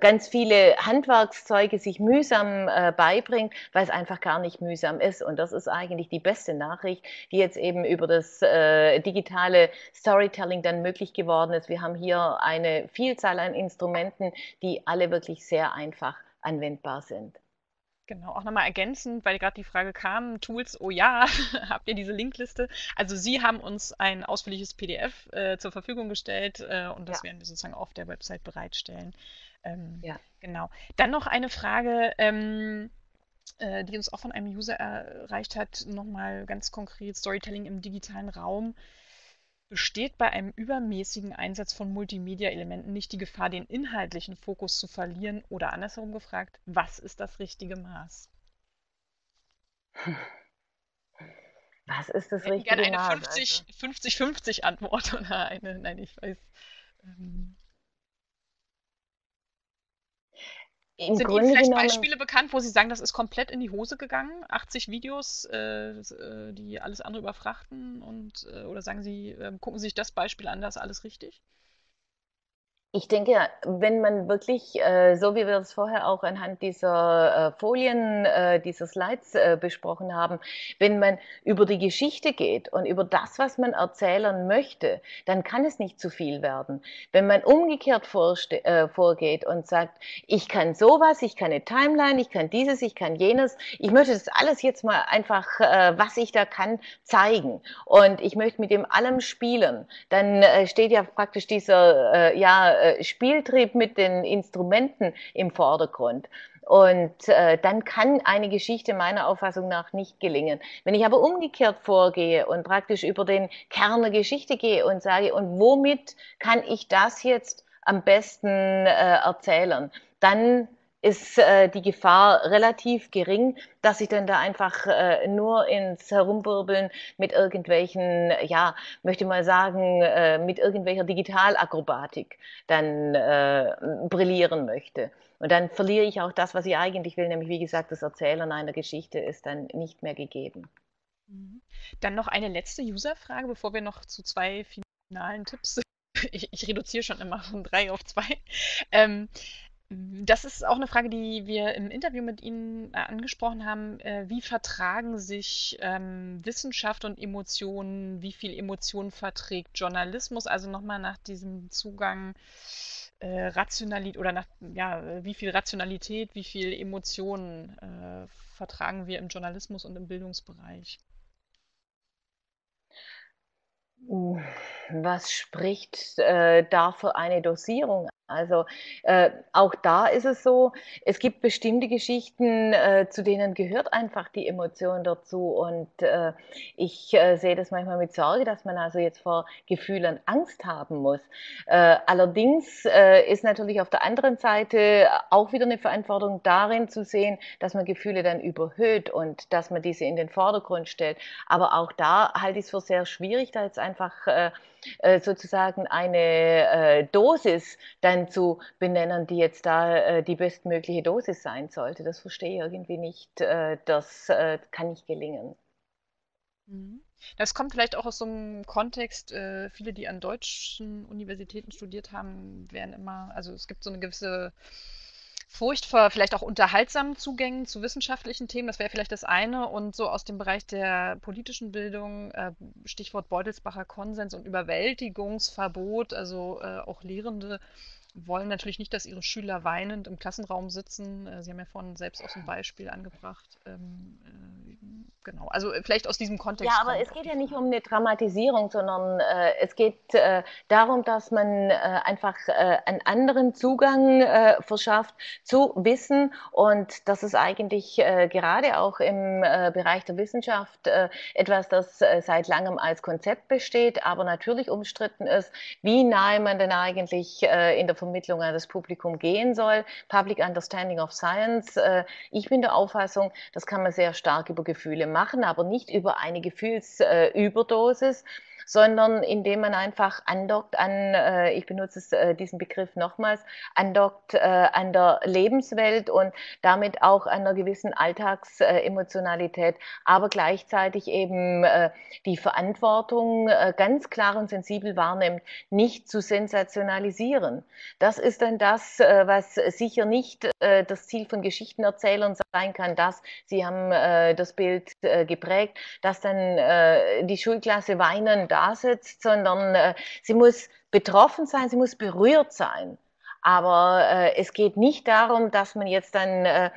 ganz viele Handwerkszeuge sich mühsam äh, beibringt, weil es einfach gar nicht mühsam ist. Und das ist eigentlich die beste Nachricht, die jetzt eben über das äh, digitale Storytelling dann möglich geworden ist. Wir haben hier eine Vielzahl an Instrumenten, die alle wirklich sehr einfach anwendbar sind. Genau, auch nochmal ergänzend, weil gerade die Frage kam, Tools, oh ja, habt ihr diese Linkliste? Also Sie haben uns ein ausführliches P D F äh, zur Verfügung gestellt äh, und das ja. werden wir sozusagen auf der Website bereitstellen. Ähm, ja. Genau. Dann noch eine Frage, ähm, die uns auch von einem User erreicht hat, nochmal ganz konkret, Storytelling im digitalen Raum. Besteht bei einem übermäßigen Einsatz von Multimedia-Elementen nicht die Gefahr, den inhaltlichen Fokus zu verlieren? Oder andersherum gefragt, was ist das richtige Maß? Was ist das richtige Maß? Ich hätte gerne eine fünfzig fünfzig Antwort oder eine, nein, ich weiß. Ähm, Im Sind Grunde Ihnen vielleicht genommen, Beispiele bekannt, wo Sie sagen, das ist komplett in die Hose gegangen? achtzig Videos, äh, die alles andere überfrachten? Und, äh, oder sagen Sie, äh, gucken Sie sich das Beispiel an, da ist alles richtig? Ich denke, wenn man wirklich, äh, so wie wir das vorher auch anhand dieser äh, Folien, äh, dieser Slides äh, besprochen haben, wenn man über die Geschichte geht und über das, was man erzählen möchte, dann kann es nicht zu viel werden. Wenn man umgekehrt vorste- äh, vorgeht und sagt, ich kann sowas, ich kann eine Timeline, ich kann dieses, ich kann jenes, ich möchte das alles jetzt mal einfach, äh, was ich da kann, zeigen und ich möchte mit dem allem spielen, dann äh, steht ja praktisch dieser, äh, ja, Spieltrieb mit den Instrumenten im Vordergrund. Und äh, dann kann eine Geschichte meiner Auffassung nach nicht gelingen. Wenn ich aber umgekehrt vorgehe und praktisch über den Kern der Geschichte gehe und sage, und womit kann ich das jetzt am besten äh, erzählen, dann ist äh, die Gefahr relativ gering, dass ich dann da einfach äh, nur ins Herumwirbeln mit irgendwelchen, ja, möchte mal sagen, äh, mit irgendwelcher Digitalakrobatik dann äh, brillieren möchte. Und dann verliere ich auch das, was ich eigentlich will, nämlich wie gesagt, das Erzählen einer Geschichte ist dann nicht mehr gegeben. Dann noch eine letzte User-Frage, bevor wir noch zu zwei finalen Tipps, ich, ich reduziere schon immer von drei auf zwei, ähm, das ist auch eine Frage, die wir im Interview mit Ihnen angesprochen haben. Wie vertragen sich ähm, Wissenschaft und Emotionen? Wie viel Emotionen verträgt Journalismus? Also nochmal nach diesem Zugang äh, Rationalität oder nach, ja, wie viel Rationalität, wie viel Emotionen äh, vertragen wir im Journalismus und im Bildungsbereich? Was spricht äh, da für eine Dosierung? Also äh, auch da ist es so, es gibt bestimmte Geschichten, äh, zu denen gehört einfach die Emotion dazu. Und äh, ich äh, sehe das manchmal mit Sorge, dass man also jetzt vor Gefühlen Angst haben muss. Äh, allerdings äh, ist natürlich auf der anderen Seite auch wieder eine Verantwortung darin zu sehen, dass man Gefühle dann überhöht und dass man diese in den Vordergrund stellt. Aber auch da halte ich es für sehr schwierig, da jetzt einfach äh, sozusagen eine äh, Dosis dann zu benennen, die jetzt da äh, die bestmögliche Dosis sein sollte. Das verstehe ich irgendwie nicht. Äh, das äh, kann nicht gelingen. Das kommt vielleicht auch aus so einem Kontext, äh, viele, die an deutschen Universitäten studiert haben, werden immer, also es gibt so eine gewisse Furcht vor vielleicht auch unterhaltsamen Zugängen zu wissenschaftlichen Themen, das wäre vielleicht das eine. Und so aus dem Bereich der politischen Bildung, äh, Stichwort Beutelsbacher Konsens und Überwältigungsverbot, also äh, auch Lehrende wollen natürlich nicht, dass ihre Schüler weinend im Klassenraum sitzen. Äh, Sie haben ja vorhin selbst auch so ein Beispiel angebracht. Ähm, äh, genau, also vielleicht aus diesem Kontext. Ja, aber es geht ja nicht um eine Dramatisierung, sondern äh, es geht äh, darum, dass man äh, einfach äh, einen anderen Zugang äh, verschafft zu Wissen und das ist eigentlich äh, gerade auch im äh, Bereich der Wissenschaft äh, etwas, das äh, seit langem als Konzept besteht, aber natürlich umstritten ist, wie nahe man denn eigentlich äh, in der Vermittlung an das Publikum gehen soll. Public Understanding of Science. Äh, ich bin der Auffassung, das kann man sehr stark über Gefühle machen, aber nicht über eine Gefühlsüberdosis, äh, sondern indem man einfach andockt an, äh, ich benutze es, äh, diesen Begriff nochmals, andockt äh, an der Lebenswelt und damit auch an einer gewissen Alltagsemotionalität, äh, aber gleichzeitig eben äh, die Verantwortung äh, ganz klar und sensibel wahrnimmt, nicht zu sensationalisieren. Das ist dann das, äh, was sicher nicht äh, das Ziel von Geschichtenerzählern sein kann, dass sie haben äh, das Bild äh, geprägt, dass dann äh, die Schulklasse weinend da sitzt, sondern äh, sie muss betroffen sein, sie muss berührt sein. Aber äh, es geht nicht darum, dass man jetzt dann äh,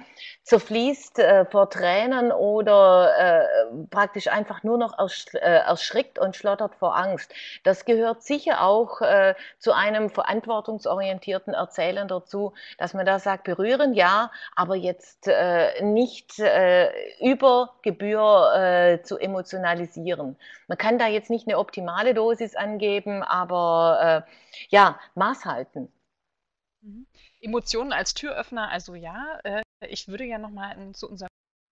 zerfließt äh, vor Tränen oder äh, praktisch einfach nur noch ersch äh, erschrickt und schlottert vor Angst. Das gehört sicher auch äh, zu einem verantwortungsorientierten Erzählen dazu, dass man da sagt, berühren ja, aber jetzt äh, nicht äh, über Gebühr äh, zu emotionalisieren. Man kann da jetzt nicht eine optimale Dosis angeben, aber äh, ja, Maß halten. Emotionen als Türöffner, also ja, ich würde ja nochmal zu unserem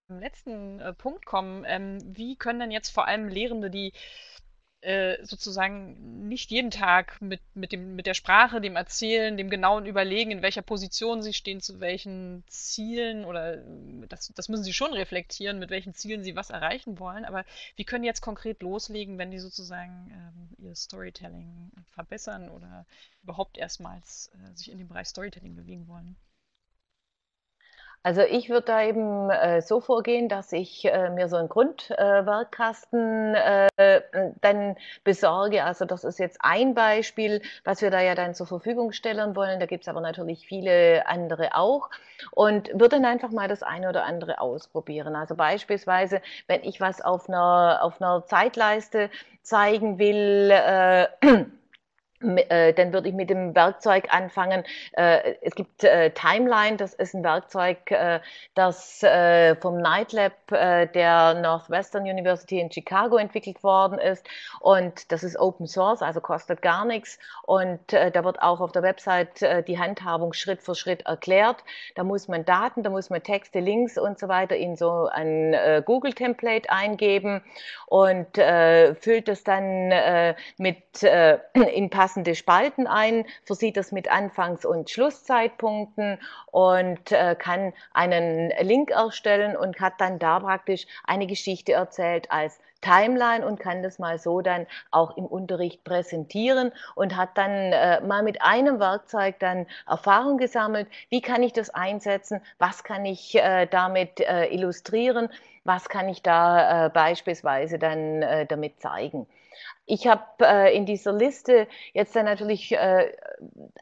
letzten Punkt kommen. Wie können denn jetzt vor allem Lehrende, die sozusagen nicht jeden Tag mit, mit, dem, mit der Sprache, dem Erzählen, dem genauen Überlegen, in welcher Position sie stehen, zu welchen Zielen oder das, das müssen sie schon reflektieren, mit welchen Zielen sie was erreichen wollen, aber wie können jetzt konkret loslegen, wenn die sozusagen ähm, ihr Storytelling verbessern oder überhaupt erstmals äh, sich in den Bereich Storytelling bewegen wollen? Also ich würde da eben äh, so vorgehen, dass ich äh, mir so einen Grundwerkkasten äh, äh, dann besorge. Also das ist jetzt ein Beispiel, was wir da ja dann zur Verfügung stellen wollen. Da gibt es aber natürlich viele andere auch. Und würde dann einfach mal das eine oder andere ausprobieren. Also beispielsweise, wenn ich was auf einer, auf einer Zeitleiste zeigen will, äh, Dann würde ich mit dem Werkzeug anfangen. Es gibt Timeline, das ist ein Werkzeug, das vom Nightlab der Northwestern University in Chicago entwickelt worden ist. Und das ist Open Source, also kostet gar nichts. Und da wird auch auf der Website die Handhabung Schritt für Schritt erklärt. Da muss man Daten, da muss man Texte, Links und so weiter in so ein Google-Template eingeben und füllt das dann mit in Pass passende Spalten ein, versieht das mit Anfangs- und Schlusszeitpunkten und äh, kann einen Link erstellen und hat dann da praktisch eine Geschichte erzählt als Timeline und kann das mal so dann auch im Unterricht präsentieren und hat dann äh, mal mit einem Werkzeug dann Erfahrung gesammelt, wie kann ich das einsetzen, was kann ich äh, damit äh, illustrieren, was kann ich da äh, beispielsweise dann äh, damit zeigen. Ich habe äh, in dieser Liste jetzt dann natürlich äh,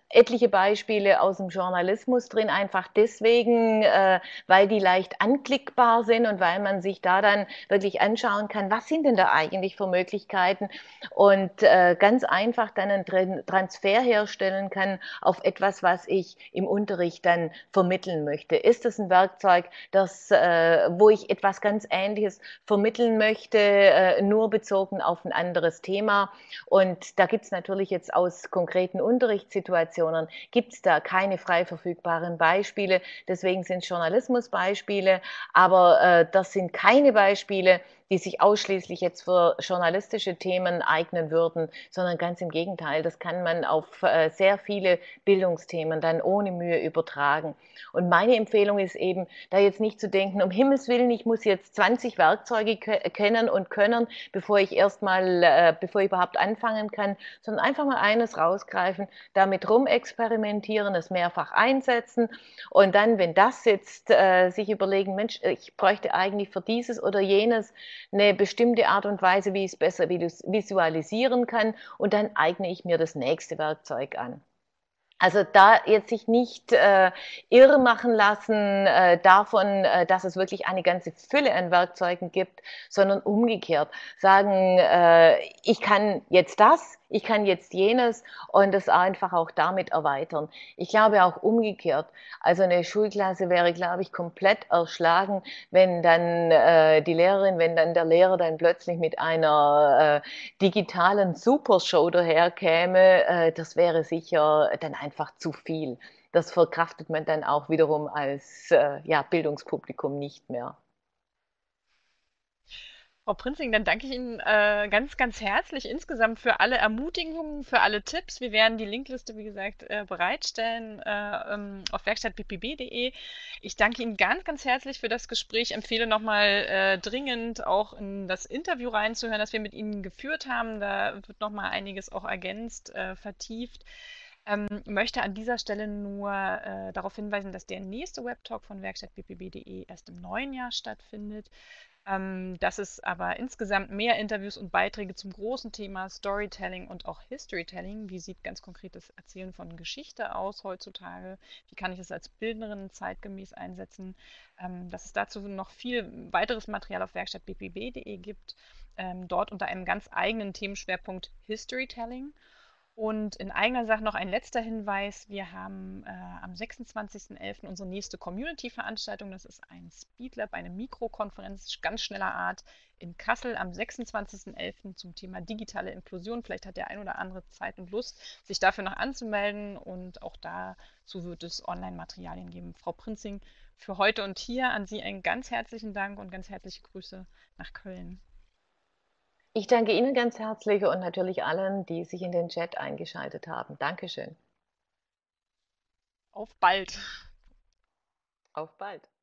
etliche Beispiele aus dem Journalismus drin, einfach deswegen, äh, weil die leicht anklickbar sind und weil man sich da dann wirklich anschauen kann, was sind denn da eigentlich für Möglichkeiten und äh, ganz einfach dann einen Transfer herstellen kann auf etwas, was ich im Unterricht dann vermitteln möchte. Ist das ein Werkzeug, das, äh, wo ich etwas ganz Ähnliches vermitteln möchte, äh, nur bezogen auf ein anderes Thema? Thema. Und da gibt es natürlich jetzt aus konkreten Unterrichtssituationen, gibt es da keine frei verfügbaren Beispiele. Deswegen sind es Journalismusbeispiele, aber äh, das sind keine Beispiele, die sich ausschließlich jetzt für journalistische Themen eignen würden, sondern ganz im Gegenteil, das kann man auf äh, sehr viele Bildungsthemen dann ohne Mühe übertragen. Und meine Empfehlung ist eben, da jetzt nicht zu denken, um Himmels Willen, ich muss jetzt zwanzig Werkzeuge kennen und können, bevor ich erstmal, äh, bevor ich überhaupt anfangen kann, sondern einfach mal eines rausgreifen, damit rumexperimentieren, es mehrfach einsetzen und dann, wenn das sitzt, äh, sich überlegen, Mensch, ich bräuchte eigentlich für dieses oder jenes eine bestimmte Art und Weise, wie ich es besser visualisieren kann und dann eigne ich mir das nächste Werkzeug an. Also da jetzt sich nicht äh, irre machen lassen äh, davon, äh, dass es wirklich eine ganze Fülle an Werkzeugen gibt, sondern umgekehrt sagen, äh, ich kann jetzt das, ich kann jetzt jenes und das einfach auch damit erweitern. Ich glaube auch umgekehrt, also eine Schulklasse wäre, glaube ich, komplett erschlagen, wenn dann äh, die Lehrerin, wenn dann der Lehrer dann plötzlich mit einer äh, digitalen Supershow daherkäme, äh, das wäre sicher dann ein einfach zu viel. Das verkraftet man dann auch wiederum als äh, ja, Bildungspublikum nicht mehr. Frau Prinzing, dann danke ich Ihnen äh, ganz, ganz herzlich insgesamt für alle Ermutigungen, für alle Tipps. Wir werden die Linkliste, wie gesagt, äh, bereitstellen äh, auf werkstatt punkt b p b punkt d e. Ich danke Ihnen ganz, ganz herzlich für das Gespräch. Empfehle nochmal äh, dringend auch in das Interview reinzuhören, das wir mit Ihnen geführt haben. Da wird nochmal einiges auch ergänzt, äh, vertieft. Ähm, möchte an dieser Stelle nur äh, darauf hinweisen, dass der nächste Webtalk von werkstatt punkt b p b punkt d e erst im neuen Jahr stattfindet, ähm, dass es aber insgesamt mehr Interviews und Beiträge zum großen Thema Storytelling und auch Historytelling, wie sieht ganz konkret das Erzählen von Geschichte aus heutzutage, wie kann ich es als Bildnerin zeitgemäß einsetzen, ähm, dass es dazu noch viel weiteres Material auf werkstatt punkt b p b punkt d e gibt, ähm, dort unter einem ganz eigenen Themenschwerpunkt Historytelling. Und in eigener Sache noch ein letzter Hinweis. Wir haben äh, am sechsundzwanzigsten elften unsere nächste Community-Veranstaltung. Das ist ein Speedlab, eine Mikrokonferenz ganz schneller Art in Kassel am sechsundzwanzigsten elften zum Thema digitale Inklusion. Vielleicht hat der ein oder andere Zeit und Lust, sich dafür noch anzumelden. Und auch dazu wird es Online-Materialien geben. Frau Prinzing, für heute und hier an Sie einen ganz herzlichen Dank und ganz herzliche Grüße nach Köln. Ich danke Ihnen ganz herzlich und natürlich allen, die sich in den Chat eingeschaltet haben. Dankeschön. Auf bald. Auf bald.